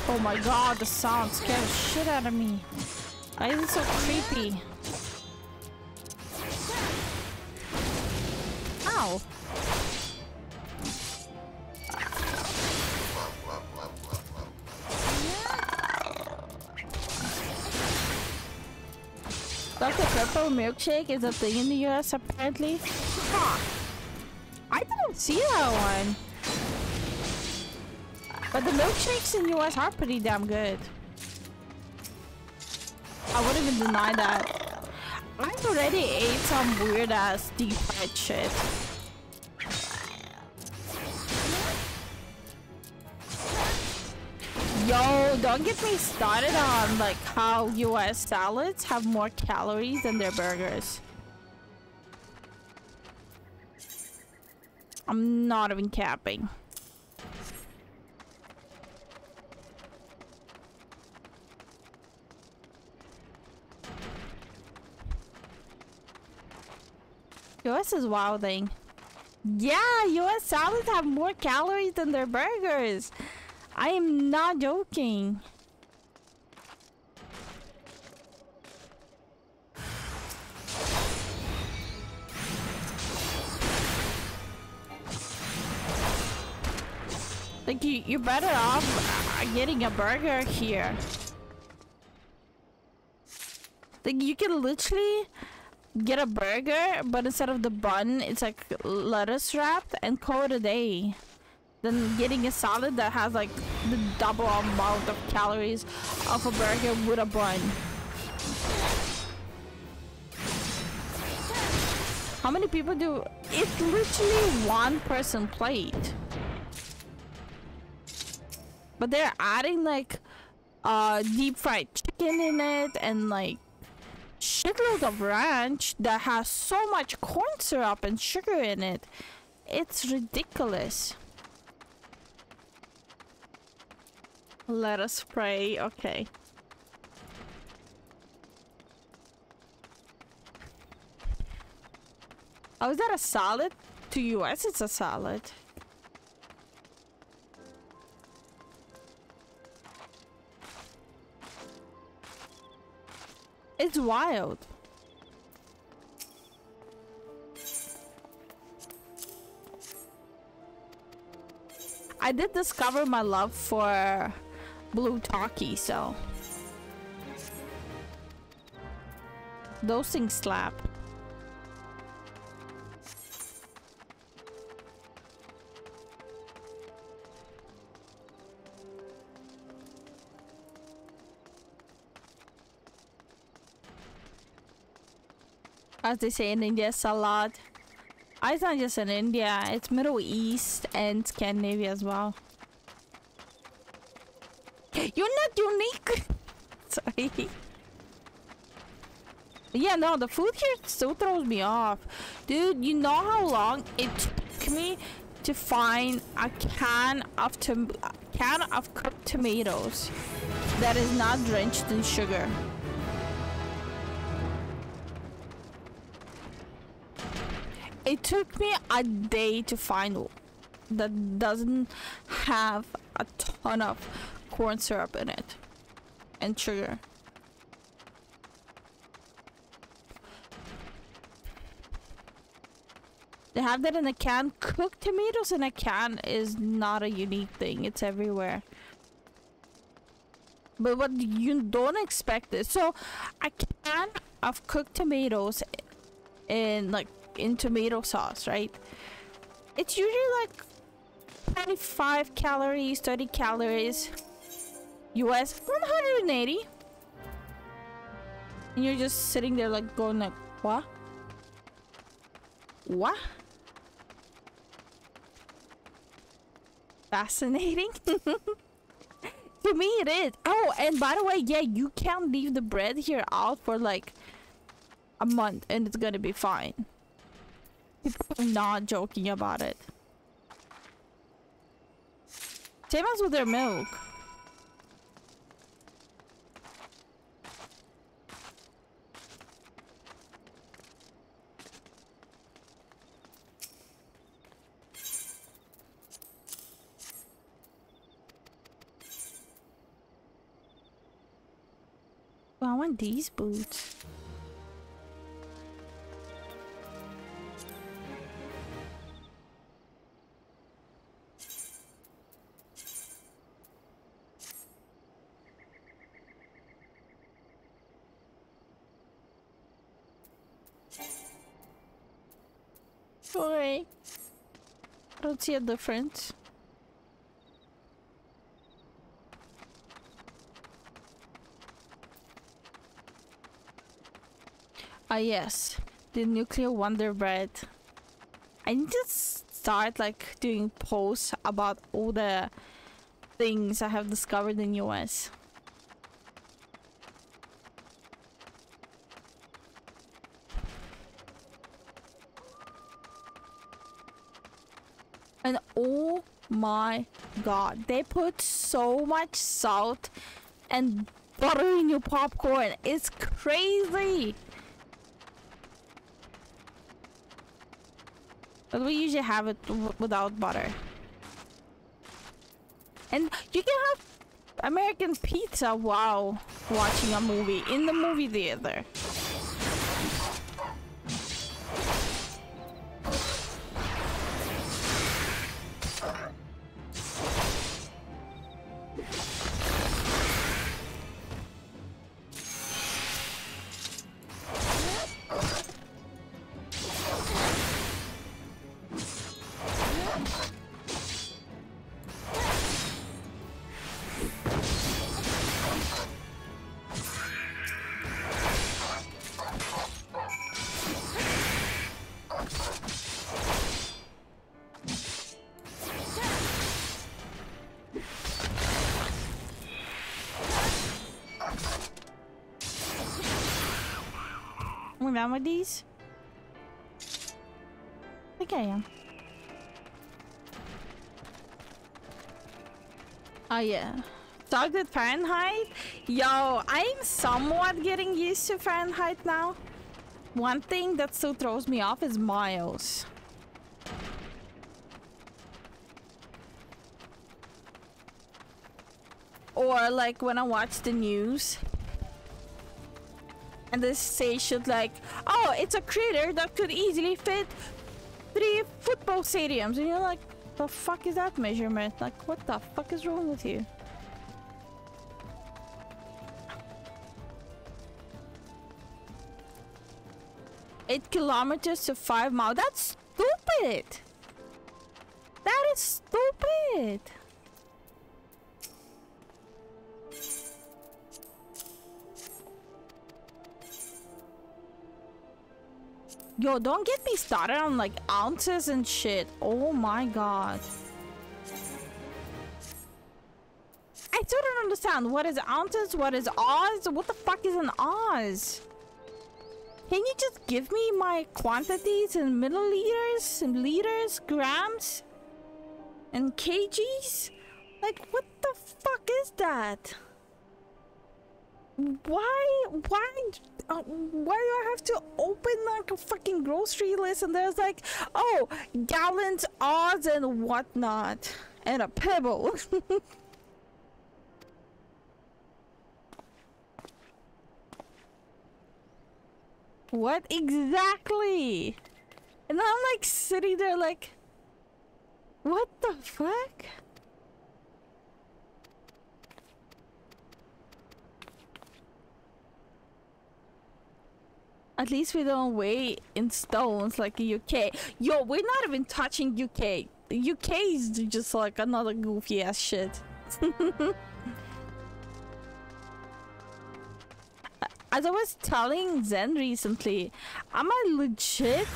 Oh my god, the sound scared the shit out of me. Why is it so creepy? Ow! Dr. Pepper milkshake is a thing in the US apparently. Huh. I didn't see that one. But the milkshakes in the US are pretty damn good. I wouldn't even deny that. I've already ate some weird ass deep fried shit. Yo, don't get me started on like how US salads have more calories than their burgers. I'm not even capping. US is wilding. Yeah, US salads have more calories than their burgers. I am not joking. Like you're better off getting a burger here. Like you can literally get a burger, but instead of the bun, it's like lettuce wrapped and call it a day. Than getting a salad that has like the double amount of calories of a burger with a bun. How many people do? It's literally one person plate. But they're adding like deep fried chicken in it and like shitload of ranch that has so much corn syrup and sugar in it. It's ridiculous. Let us pray. Okay. Oh, is that a salad? To US, it's a salad. It's wild. I did discover my love for blue talkie, so those things slap. As they say in India, salad. It's not just in India, it's Middle East and Scandinavia as well. You're not unique! Sorry. Yeah, no, the food here still throws me off. Dude, you know how long it took me to find a can of cooked tomatoes that is not drenched in sugar? It took me a day to find one that doesn't have a ton of corn syrup in it and sugar. They have that in a can. Cooked tomatoes in a can is not a unique thing, it's everywhere. But what you don't expect is, so a can of cooked tomatoes in tomato sauce, right? It's usually like 25 calories, 30 calories. US 180, and you're just sitting there like going like, what? What? Fascinating. To me it is. Oh, and by the way, yeah, you can't leave the bread here out for like a month and it's gonna be fine. I'm not joking about it. Same as with their milk. I want these boots. Alright. I don't see a difference. Ah yes, the nuclear wonder bread. I need to start like doing posts about all the things I have discovered in US. And oh my god, they put so much salt and butter in your popcorn. It's crazy. But we usually have it without butter. And you can have American pizza while watching a movie in the movie theater. Down with these? I think I am. Oh yeah. Chocolate Fahrenheit? Yo, I'm somewhat getting used to Fahrenheit now. One thing that still throws me off is miles. Or like when I watch the news. And this station like, oh, it's a crater that could easily fit 3 football stadiums. And you're like, the fuck is that measurement? Like, what the fuck is wrong with you? "8 kilometers to 5 miles." That's stupid. That is stupid. Yo, don't get me started on like ounces and shit. Oh my god. I still don't understand. What is ounces? What is Oz? What the fuck is an Oz? Can you just give me my quantities in milliliters and liters, grams, and kgs? Like, what the fuck is that? Why do I have to open like a fucking grocery list and there's like, oh, gallons, odds, and whatnot, and a pebble. What exactly? And I'm like sitting there like, what the fuck? At least we don't weigh in stones like the UK. Yo, we're not even touching UK. The UK is just like another goofy ass shit. As I was telling Zen recently, am I legit?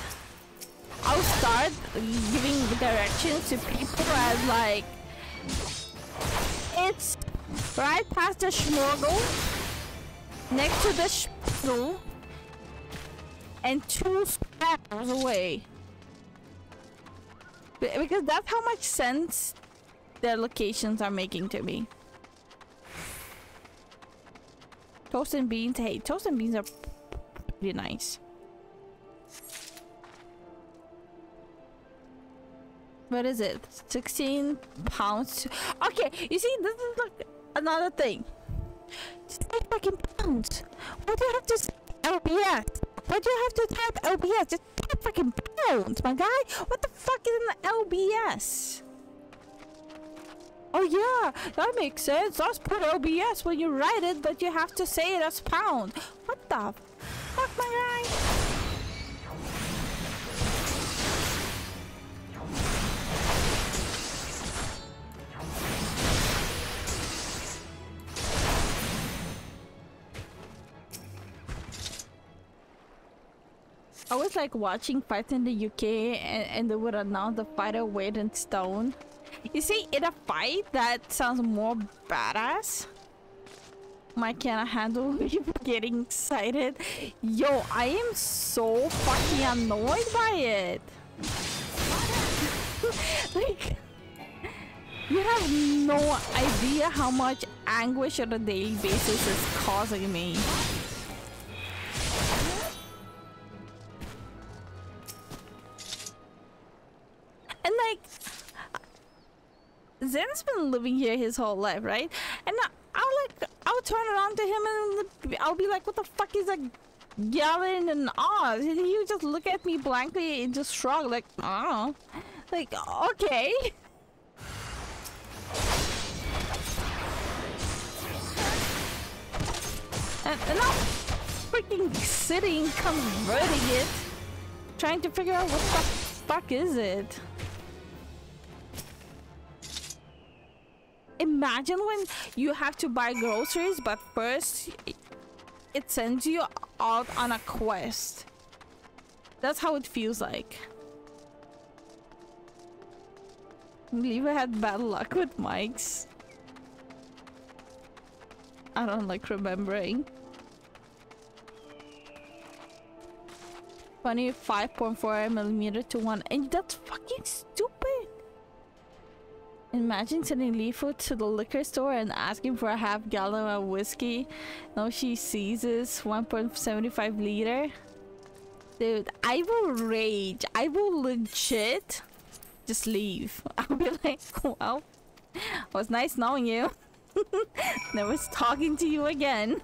I'll start giving directions to people as like, it's right past the Schmorgel, next to the Sproo, and 2 squares away. Because that's how much sense their locations are making to me. Toast and beans. Hey, toast and beans are pretty nice. What is it? 16 pounds. Okay, you see, this is like another thing. 8 fucking pounds. Why do you have to say LBS? Why do you have to type LBS? Just type fucking pounds, my guy. What the fuck is in the LBS? Oh yeah, that makes sense. That's put LBS when you write it, but you have to say it as pound. What the fuck, my guy? I was like watching fights in the UK and they would announce the fighter weight in stone. You see, in a fight that sounds more badass. My cannot handle you getting excited. Yo, I am so fucking annoyed by it. Like, you have no idea how much anguish on a daily basis is causing me. And like, Zen's been living here his whole life, right? And I'll turn around to him and I'll be like, what the fuck is that yelling and Oz? And he would just look at me blankly and just shrug like, oh, like, okay. And I'm freaking sitting, converting it, trying to figure out what the fuck is it. Imagine when you have to buy groceries, but first it sends you out on a quest. That's how it feels like. Lilira had bad luck with mics. I don't like remembering. Funny, 5.4mm to 1 inch. That's fucking stupid. Imagine sending Lifu to the liquor store and asking for a half gallon of whiskey. Now she seizes 1.75 liter. Dude, I will rage. I will legit just leave. I'll be like, well, it was nice knowing you. Never talking to you again.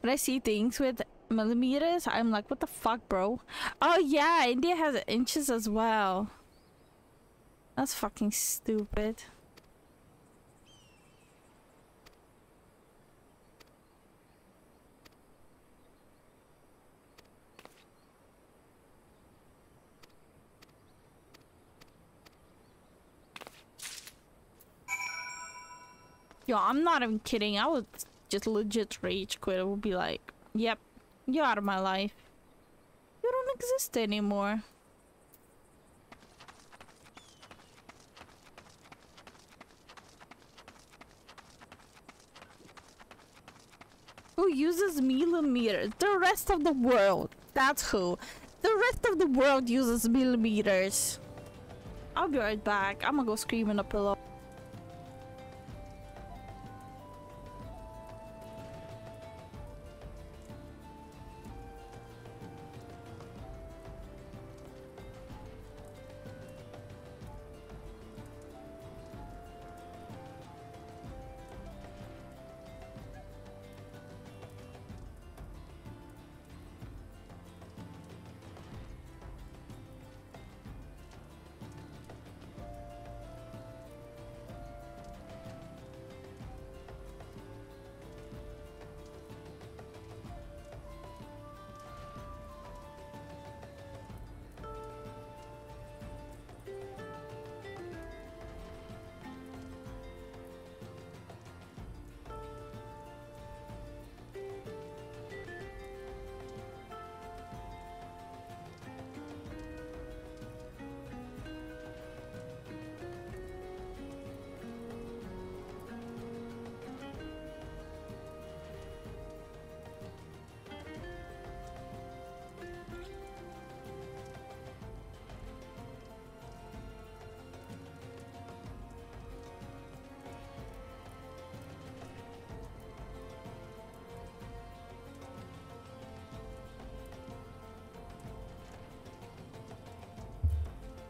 When I see things with millimeters, I'm like, what the fuck, bro? Oh yeah, India has inches as well. That's fucking stupid. Yo, I'm not even kidding. I would just legit rage quit. I would be like, yep, you're out of my life. You don't exist anymore. Who uses millimeters? The rest of the world. That's who. The rest of the world uses millimeters. I'll be right back. I'm gonna go scream in a pillow.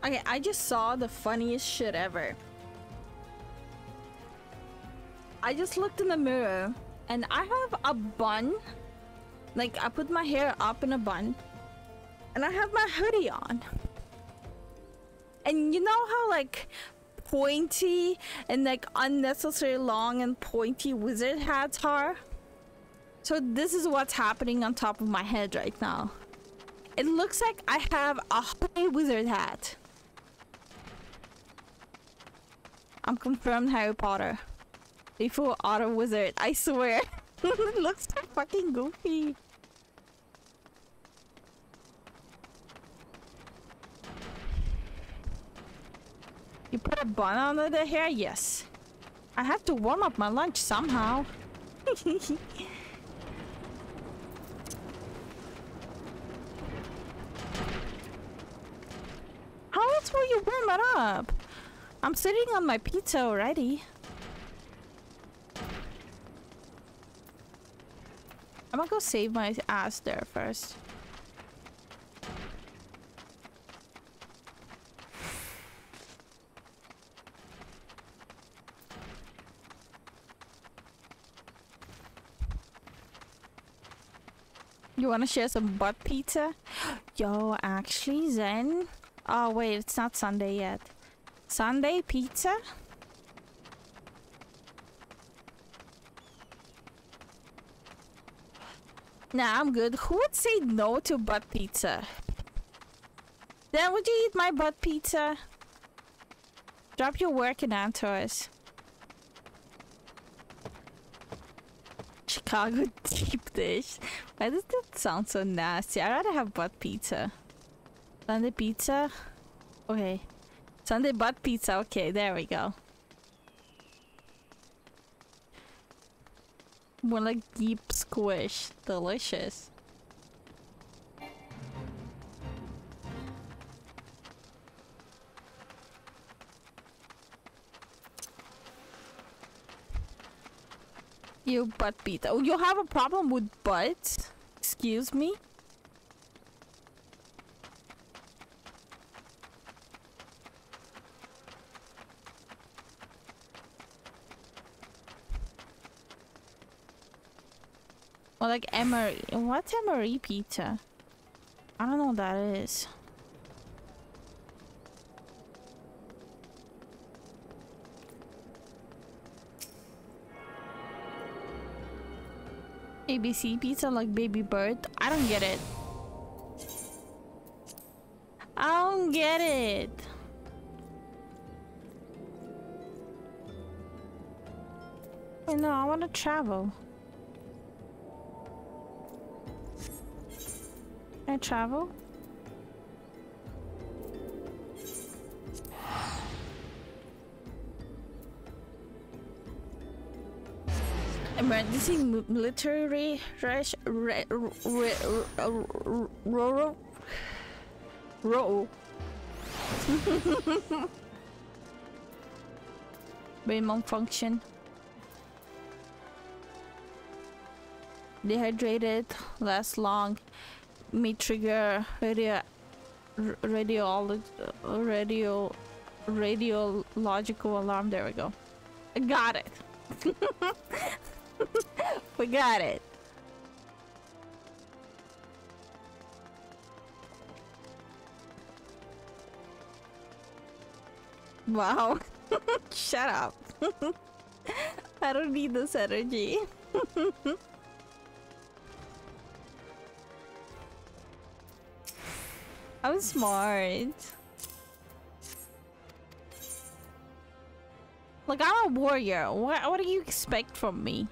Okay, I just saw the funniest shit ever. I just looked in the mirror and I have a bun. Like, I put my hair up in a bun and I have my hoodie on. And you know how, like, pointy and, like, unnecessarily long and pointy wizard hats are? So this is what's happening on top of my head right now. It looks like I have a hoodie wizard hat. I'm confirmed Harry Potter. Lifu Otter Wizard, I swear. It looks so fucking goofy. You put a bun under the hair? Yes. I have to warm up my lunch somehow. How else will you warm it up? I'm sitting on my pizza already. I'm gonna go save my ass there first. You wanna share some butt pizza? Yo, actually, Zen. Oh, wait, it's not Sunday yet. Sunday pizza? Nah, I'm good. Who would say no to butt pizza? Then would you eat my butt pizza? Drop your work and answer us. Chicago deep dish. Why does that sound so nasty? I'd rather have butt pizza. Sunday pizza? Okay. Sunday butt pizza. Okay, there we go. More like deep squish. Delicious. You butt pizza. Oh, you have a problem with butts? Excuse me? Or like MRE. What's MRE pizza? I don't know what that is. ABC pizza, like baby bird? I don't get it. I don't get it. Oh, no, I want to travel. I travel. Emergency military rush. Brain malfunction. Dehydrated. Lasts long. May trigger radiological alarm. There we go. I got it. We got it. Wow. Shut up. I don't need this energy. I'm smart. Like, I'm a warrior. What do you expect from me?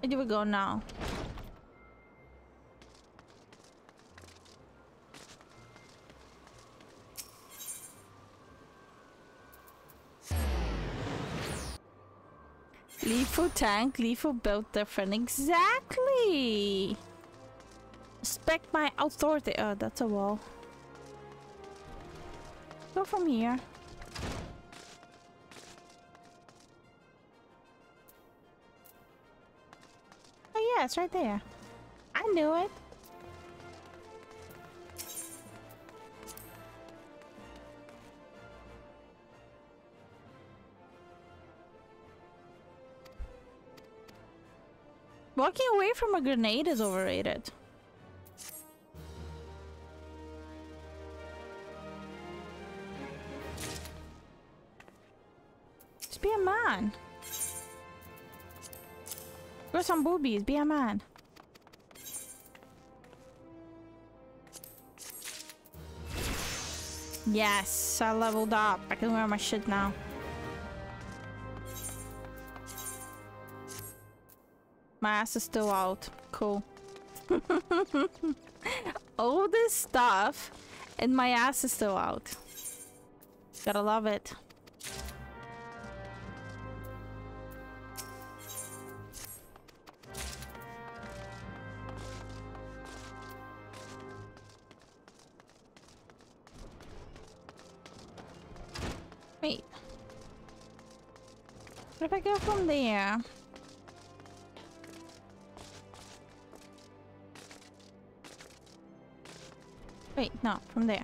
Where do we go now? Lifu tank, Lifu built different. Exactly! Respect my authority. Oh, that's a wall. Go from here. Yeah, it's right there. I knew it. Walking away from a grenade is overrated. Just be a man. Grow some boobies, be a man. Yes, I leveled up. I can wear my shit now. My ass is still out. Cool. All this stuff and my ass is still out. Gotta love it. Wait. What if I go from there? Wait, no, from there.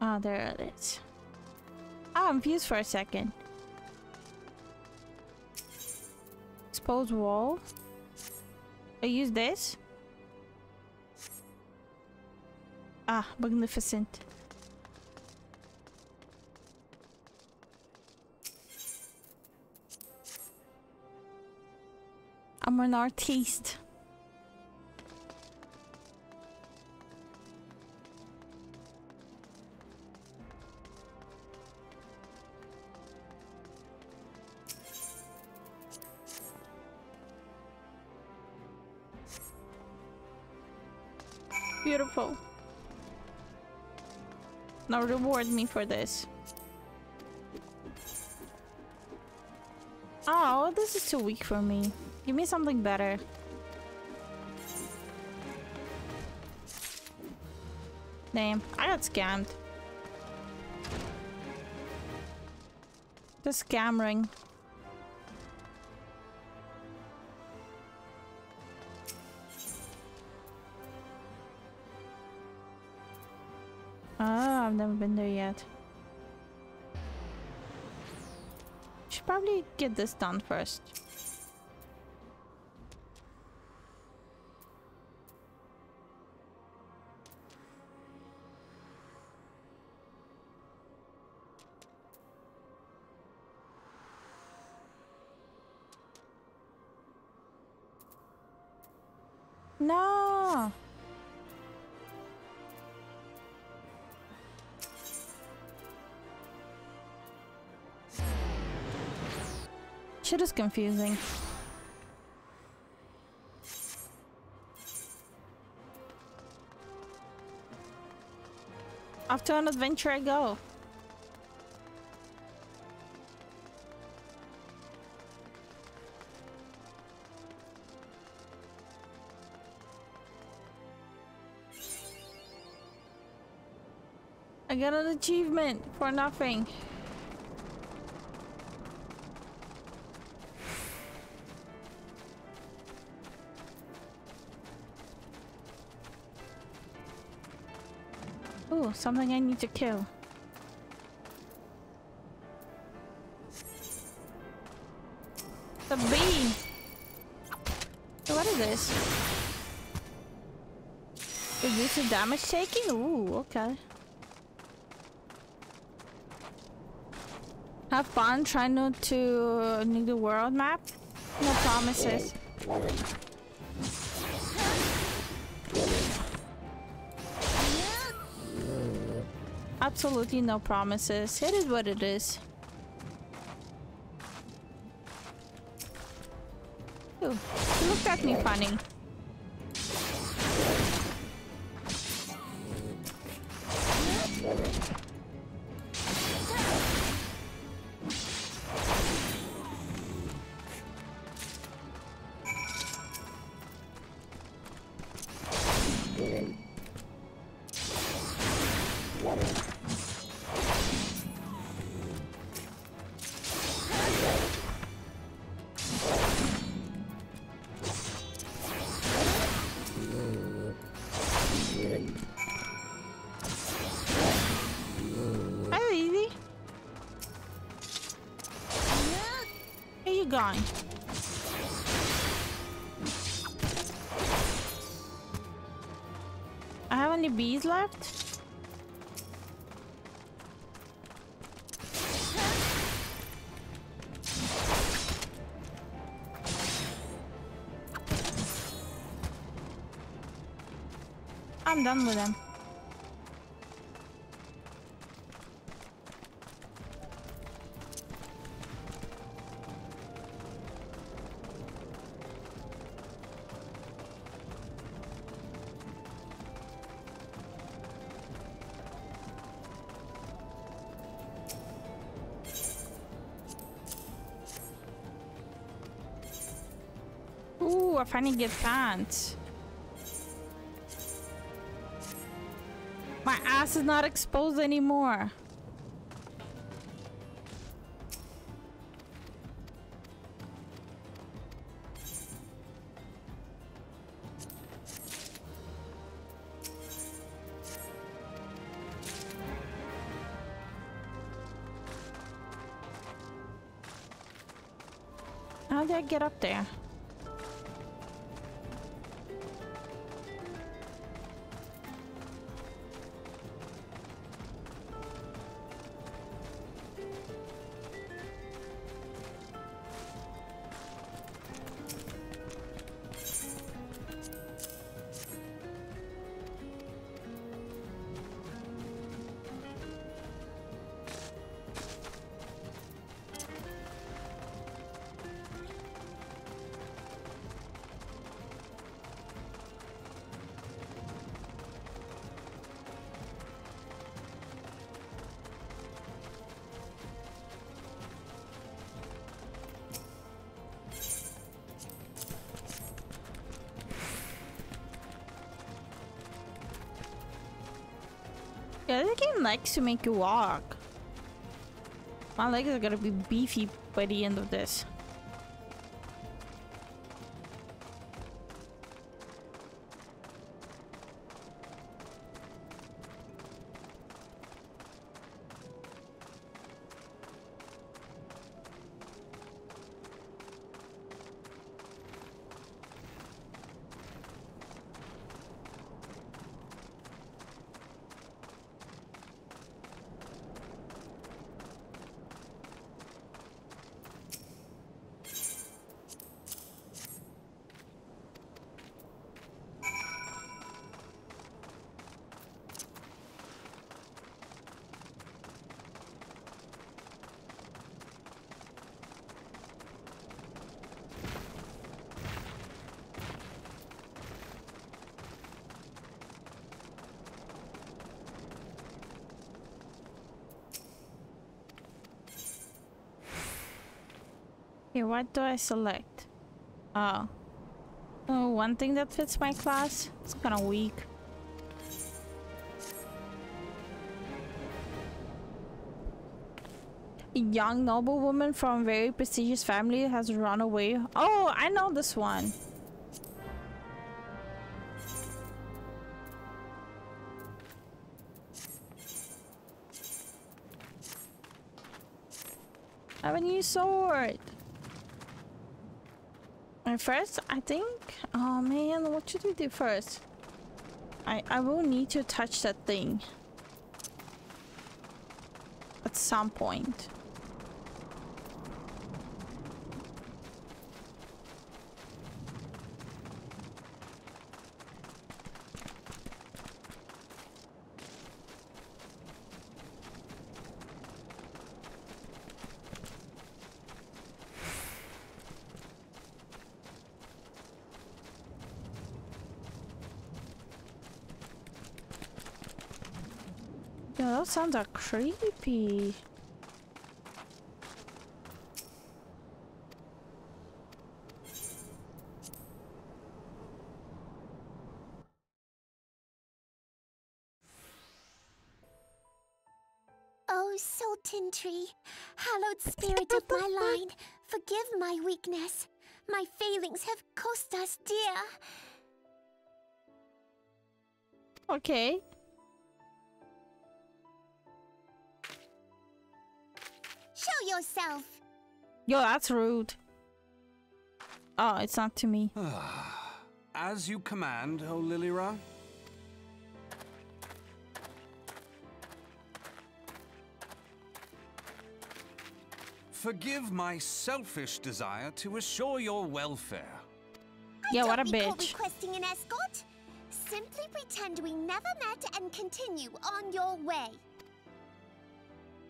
Oh, there it is. I'm confused for a second. Exposed wall. I use this. Ah, magnificent. I'm an artiste. Beautiful. Now reward me for this. Oh, this is too weak for me. Give me something better. Damn, I got scammed. The scam ring. I've never been there yet. Should probably get this done first. No. Shit is confusing. Off to an adventure I go. I got an achievement for nothing. Something I need to kill. The bee! So what is this? Is this a damage taking? Ooh, okay. Have fun trying not to nuke the world map. No promises. Absolutely no promises. It is what it is. Ooh, she looked at me funny. Going. I have any bees left? I'm done with them. I finally get pants. My ass is not exposed anymore. How did I get up there? Yeah, this game likes to make you walk. My legs are gonna be beefy by the end of this. What do I select? Oh. Oh, one thing that fits my class? It's kind of weak. A young noblewoman from a very prestigious family has run away. Oh, I know this one. I have a new sword. First, I think... Oh man, what should we do first? I will need to touch that thing at some point. Yeah, those sounds are creepy. Oh, Sultan Tree, hallowed spirit of my line, forgive my weakness. My failings have cost us dear. Okay. Show yourself. Yo, that's rude. Oh, it's not to me. As you command, O Lilira. Forgive my selfish desire to assure your welfare. Yeah, what a bitch. Requesting an escort? Simply pretend we never met and continue on your way.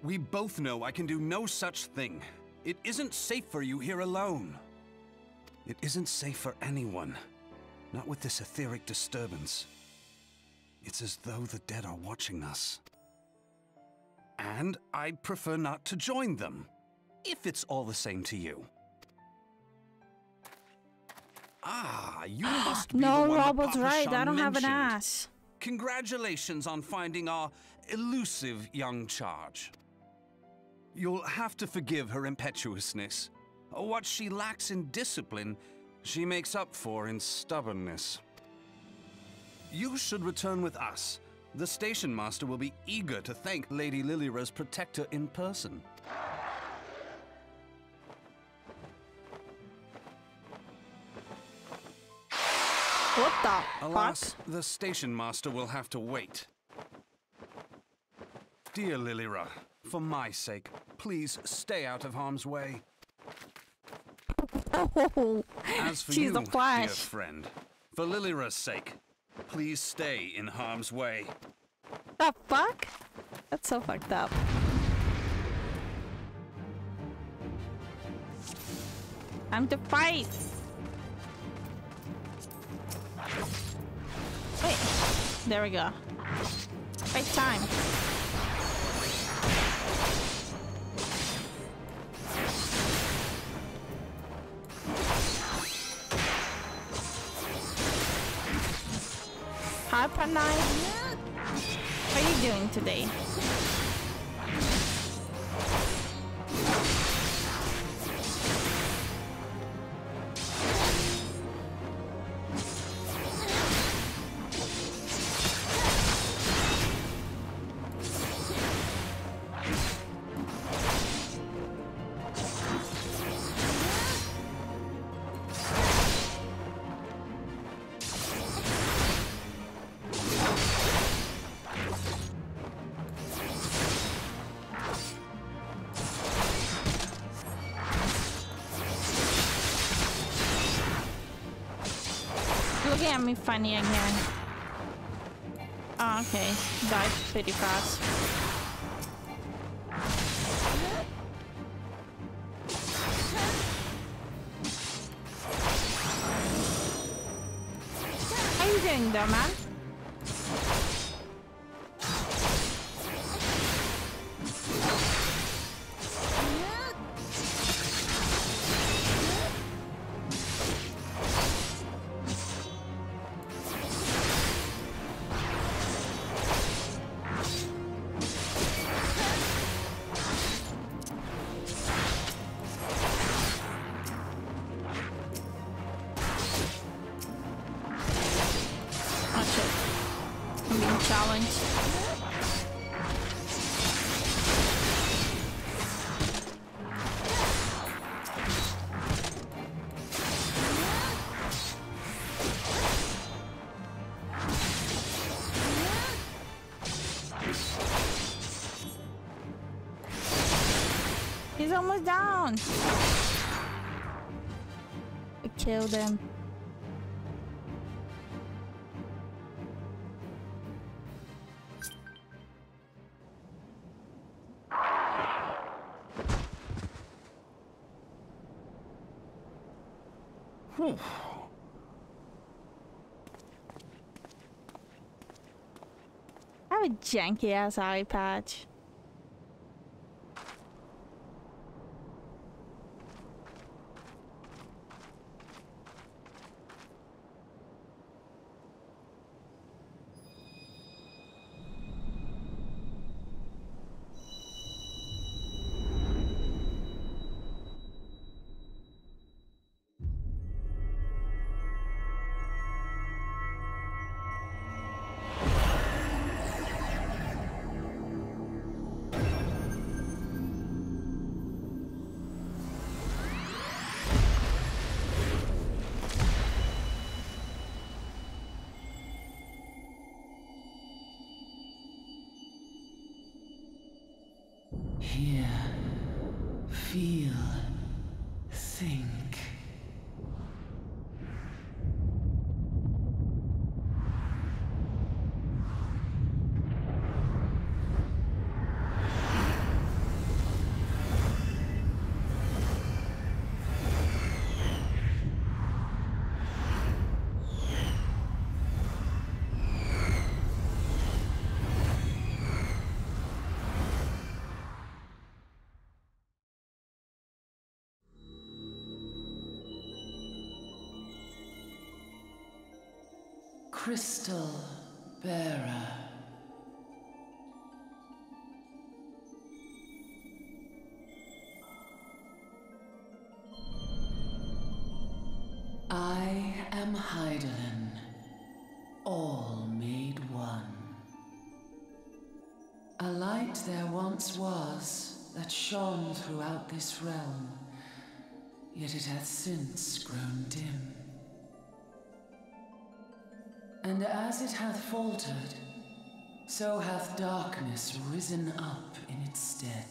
We both know I can do no such thing. It isn't safe for you here alone. It isn't safe for anyone. Not with this etheric disturbance. It's as though the dead are watching us. And I'd prefer not to join them, if it's all the same to you. Ah, you must be no, the one Robert's that right. I don't mentioned. Have an ass. Congratulations on finding our elusive young charge. You'll have to forgive her impetuousness. What she lacks in discipline, she makes up for in stubbornness. You should return with us. The station master will be eager to thank Lady Lilira's protector in person. What the fuck? Alas, the station master will have to wait. Dear Lilira, for my sake, please stay out of harm's way. As for you, dear friend, for Lilira's sake, please stay in harm's way. The fuck? That's so fucked up. I'm to fight. Wait, there we go. Fight time. Harpa Knife, what are you doing today? Me funny again. Oh, okay, died pretty fast. How are you doing though, man? He's almost down. I killed him. have a janky ass eye patch. Crystal Bearer. I am Hydaelyn, all made one. A light there once was that shone throughout this realm, yet it hath since grown dim. And as it hath faltered, so hath darkness risen up in its stead,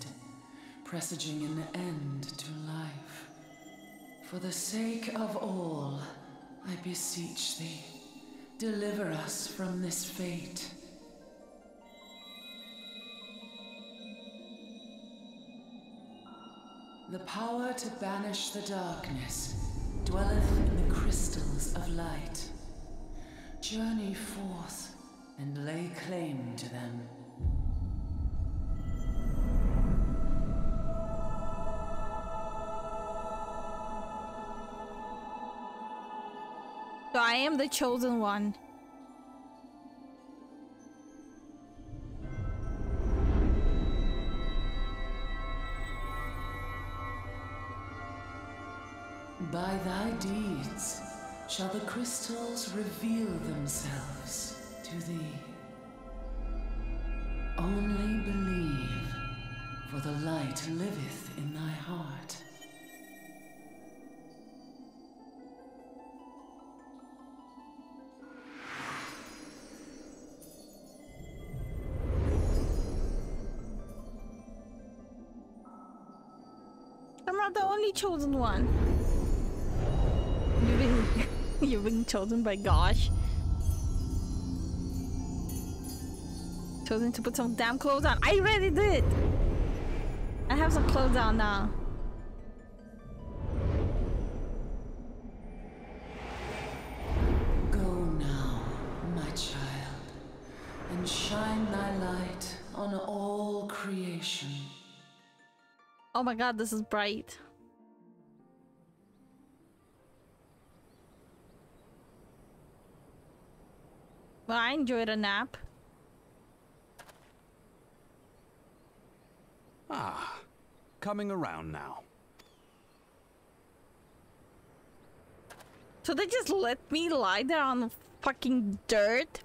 presaging an end to life. For the sake of all, I beseech thee, deliver us from this fate. The power to banish the darkness dwelleth in the crystals of light. Journey forth and lay claim to them. So I am the chosen one. By thy deeds shall the crystals reveal themselves to thee. Only believe, for the light liveth in thy heart. I'm not the only chosen one. You're being chosen by gosh. Chosen to put some damn clothes on. I already did! I have some clothes on now. Go now, my child, and shine thy light on all creation. Oh my god, this is bright. Well, I enjoyed a nap. Ah, coming around now. So they just let me lie there on the fucking dirt?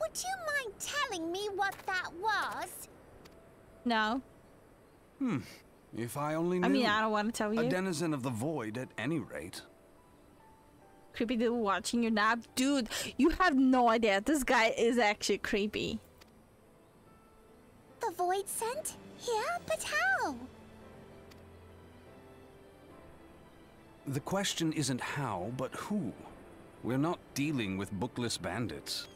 Would you mind telling me what that was? No. If I only knew. I mean, I don't want to tell you. A denizen of the void at any rate. Creepy dude watching your nap. Dude, you have no idea. This guy is actually creepy. The void sent? Yeah, but how? The question isn't how, but who. We're not dealing with bookless bandits.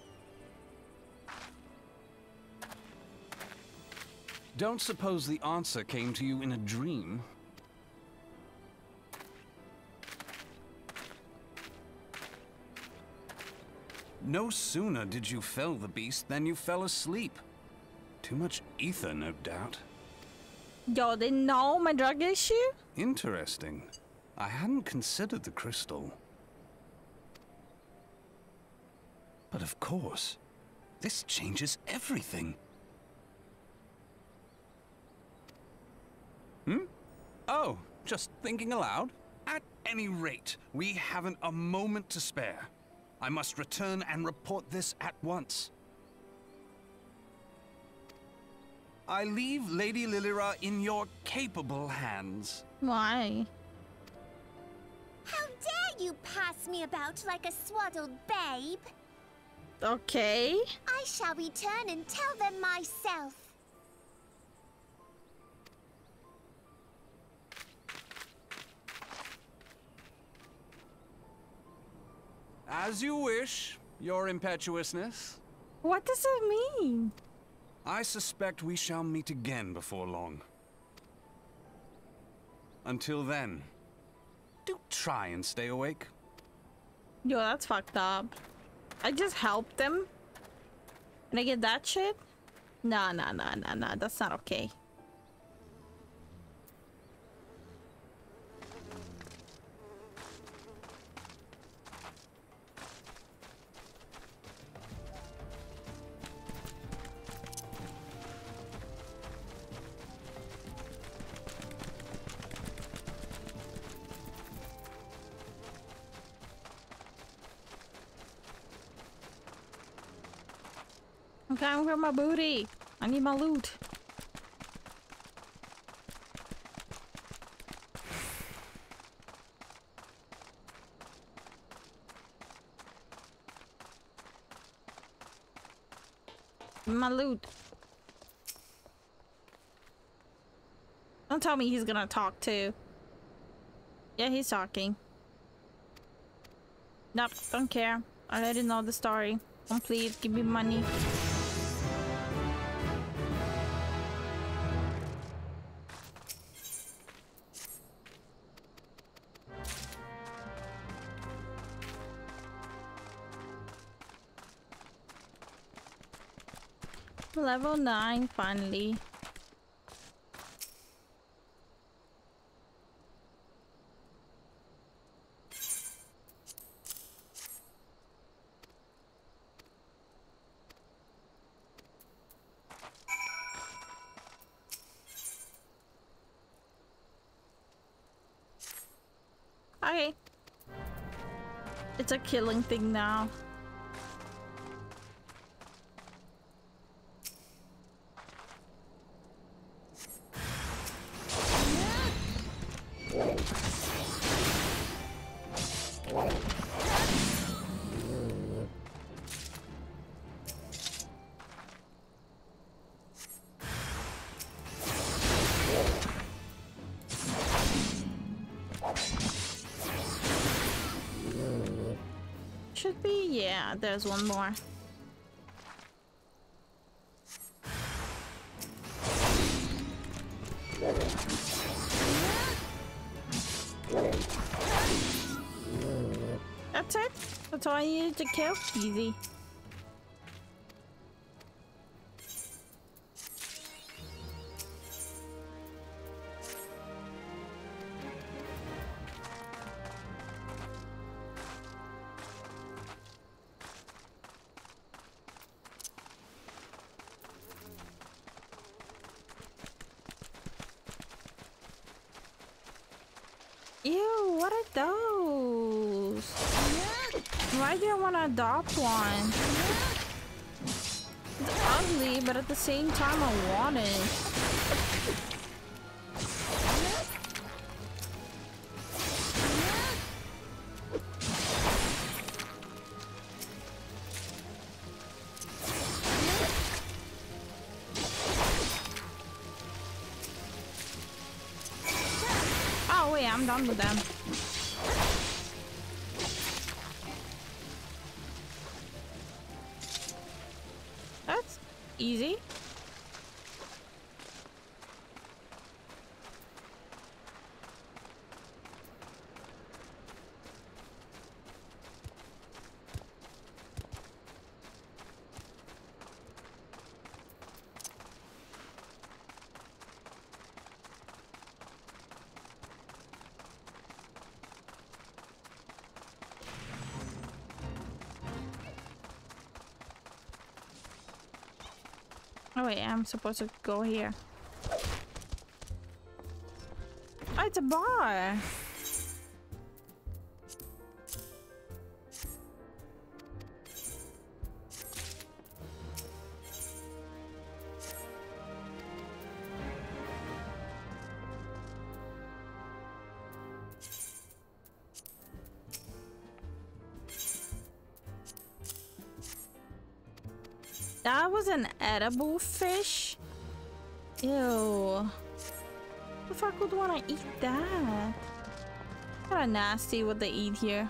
Don't suppose the answer came to you in a dream. No sooner did you fell the beast than you fell asleep. Too much ether, no doubt. Y'all didn't know my drug issue? Interesting. I hadn't considered the crystal. But of course, this changes everything. Hmm? Oh, just thinking aloud. At any rate, we haven't a moment to spare. I must return and report this at once. I leave Lady Lilira in your capable hands. Why? How dare you pass me about like a swaddled babe? Okay. I shall return and tell them myself. As you wish, your impetuousness. What does it mean? I suspect we shall meet again before long. Until then, do try and stay awake. Yo, that's fucked up. I just helped them, and I get that shit? Nah, nah, nah, nah, nah, that's not okay. I'm with my booty. I need my loot. My loot. Don't tell me he's gonna talk too. Yeah, he's talking. Nope, don't care. I already know the story. Complete. Give me money. Level 9, finally. Okay. It's a killing thing now. Should be, yeah, there's one more. That's it. That's all I needed to kill. Easy. Adopt one. It's ugly, but at the same time I want it. Oh wait, I'm done with them. Easy. Oh wait, I'm supposed to go here. Oh, it's a bar! That was an edible fish? Ew. Who the fuck would wanna eat that? Kinda nasty what they eat here.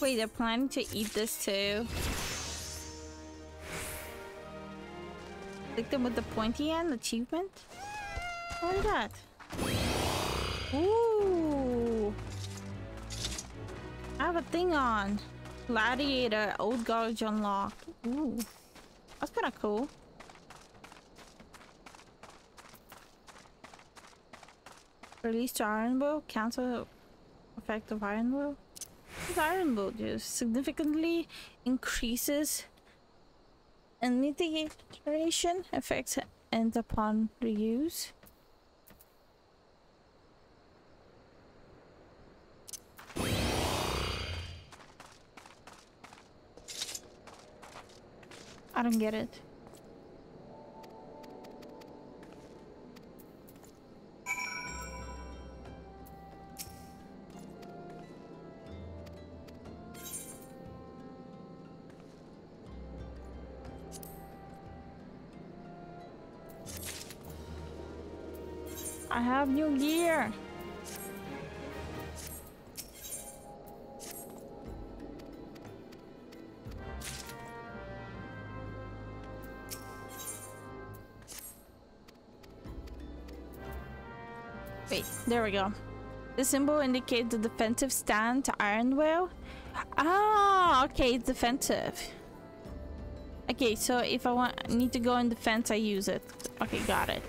Wait, they're planning to eat this too. Lick them with the pointy end, achievement? What is that? Ooh! I have a thing on. Gladiator, old garbage unlocked. Ooh. That's kinda cool. Release to Iron Bow, cancel effect of Iron Bow. Iron Bow juice significantly increases annihilation effects and upon reuse. I don't get it. I have new gear. Wait, there we go. The symbol indicates the defensive stand to Iron Whale. Ah, okay, it's defensive. Okay, so if I need to go in defense, I use it. Okay, got it.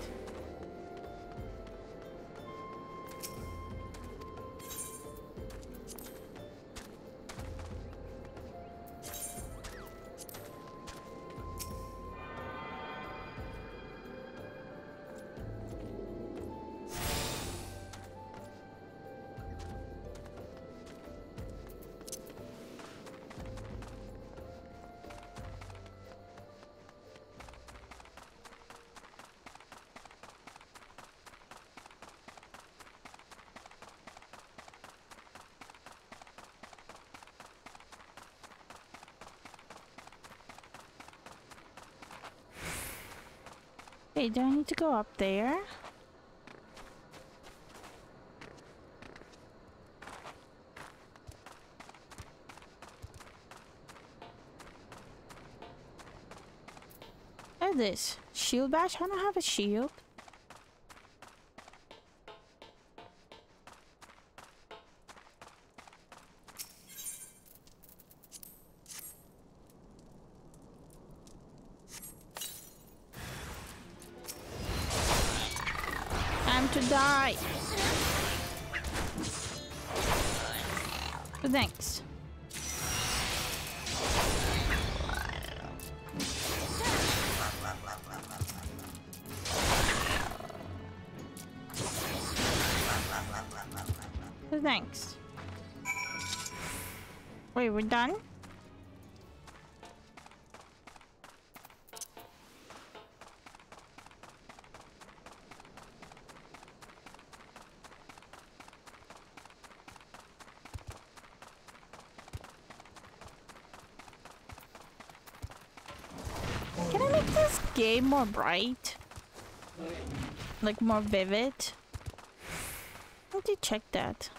Do I need to go up there? What is this? Shield bash? I don't have a shield. To die. But thanks. But thanks. Wait, we're done? Can I make this game more bright? Like more vivid? How do you check that?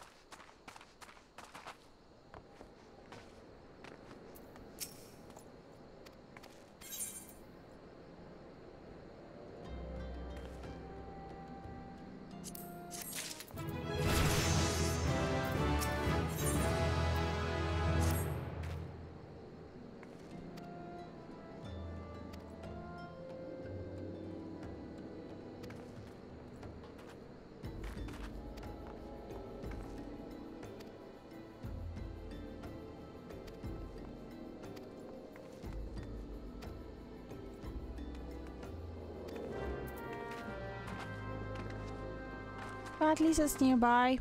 At least it's nearby.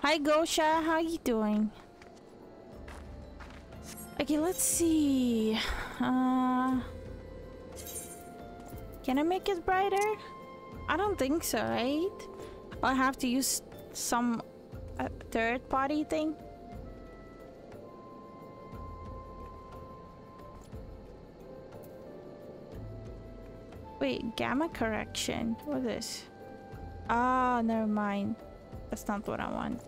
Hi Gosha, how you doing? Okay, let's see. Can I make it brighter? I don't think so, right? I have to use some third party thing. Wait, gamma correction. What is this? Ah, oh, never mind. That's not what I want.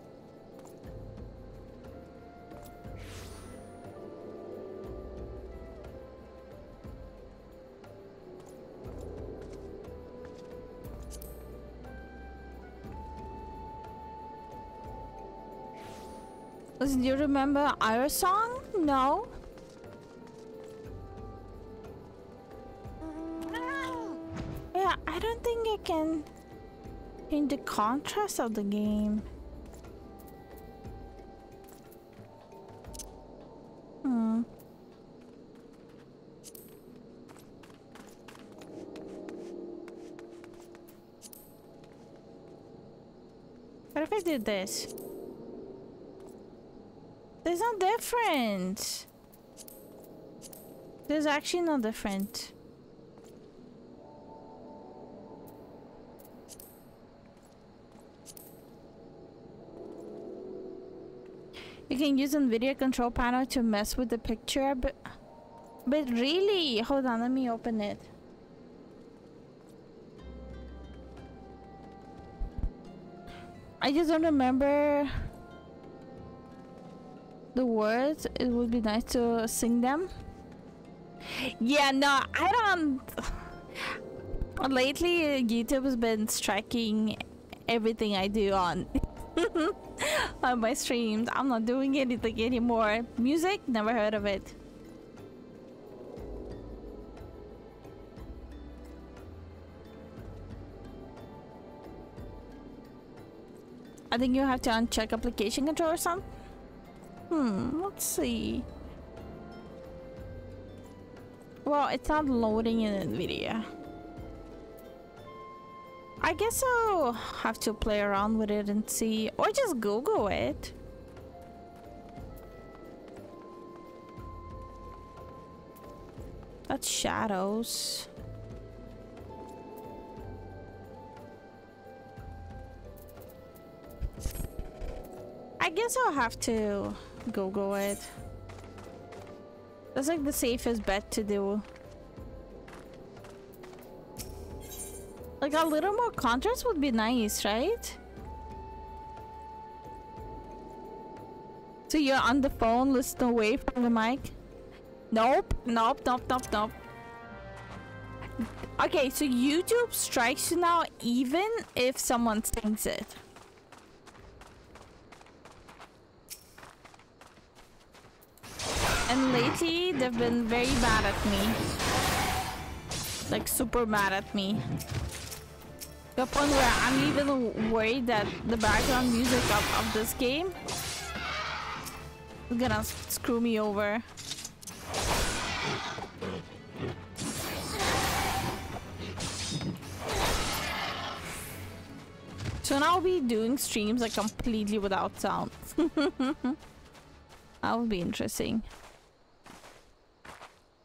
Do you remember our song? No. Yeah, I don't think I can. In the contrast of the game. What if I did this? There's no difference. There's actually no difference. You can use NVIDIA control panel to mess with the picture, but really? Hold on, let me open it. I just don't remember the words. It would be nice to sing them. Yeah, no, I don't... Lately, YouTube has been tracking everything I do on... on my streams. I'm not doing anything anymore. Music? Never heard of it. I think you have to uncheck application control or something. Let's see. Well, it's not loading in NVIDIA. I guess I'll have to play around with it and see, or just Google it. That's shadows. I guess I'll have to Google it. That's like the safest bet to do. Like a little more contrast would be nice, right? So you're on the phone, listen away from the mic? Nope. Okay, so YouTube strikes you now even if someone sings it. And lately, they've been very bad at me. Like super mad at me. The point where I'm even worried that the background music of this game is gonna screw me over. So now I'll be doing streams like completely without sound. That would be interesting.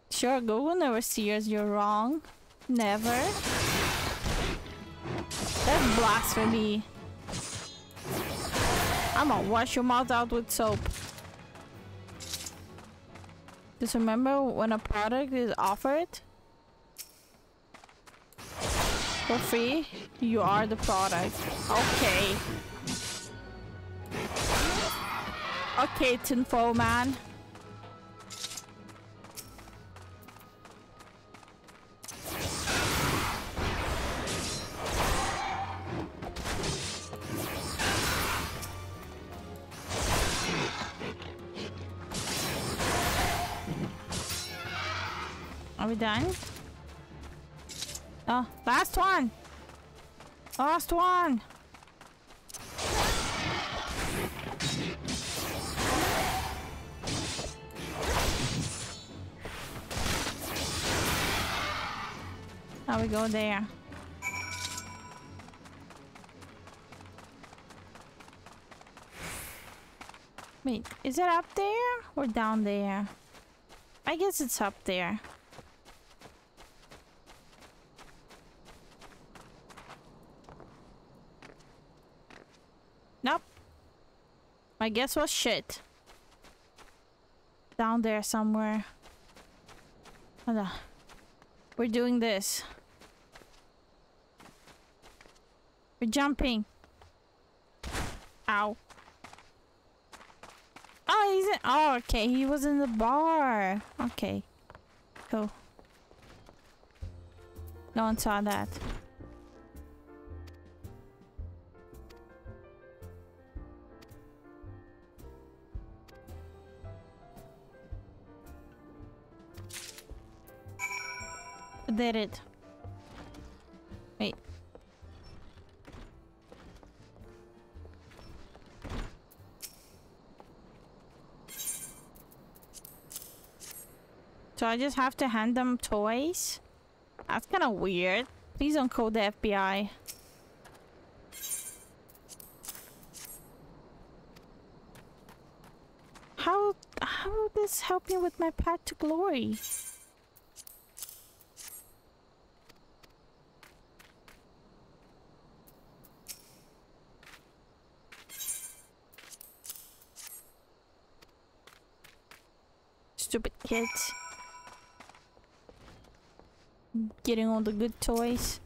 Sure, Google will never see us, you're wrong. Never. That's blasphemy. I'm gonna wash your mouth out with soap. Just remember when a product is offered for free, you are the product. Okay. Okay, tinfoil man. Are we done? Oh, last one! Last one! Now we go there. Wait, is it up there or down there? I guess it's up there. Nope. My guess was shit. Down there somewhere. Hold on. We're doing this. We're jumping. Ow. Oh, he's in. Oh, okay. He was in the bar. Okay. Cool. No one saw that. Did it. Wait. So I just have to hand them toys? That's kind of weird. Please don't call the FBI. How will this help me with my path to glory? Stupid kids. Getting all the good toys.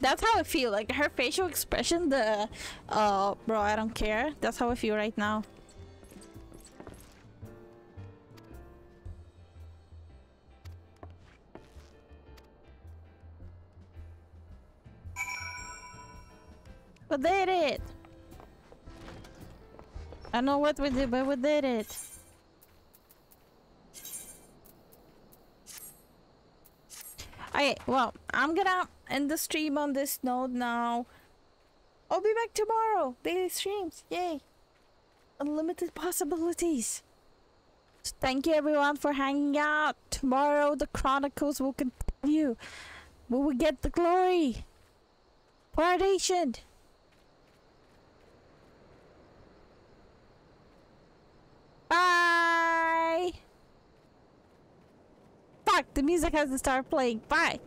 That's how I feel. Like her facial expression, the bro, I don't care. That's how I feel right now. We did it! I don't know what we did, but we did it. Okay, well, I'm gonna end the stream on this note now. I'll be back tomorrow. Daily streams. Yay. Unlimited possibilities. So thank you everyone for hanging out. Tomorrow the Chronicles will continue. We will get the glory. Partitioned. Bye! Fuck, the music hasn't started playing. Bye!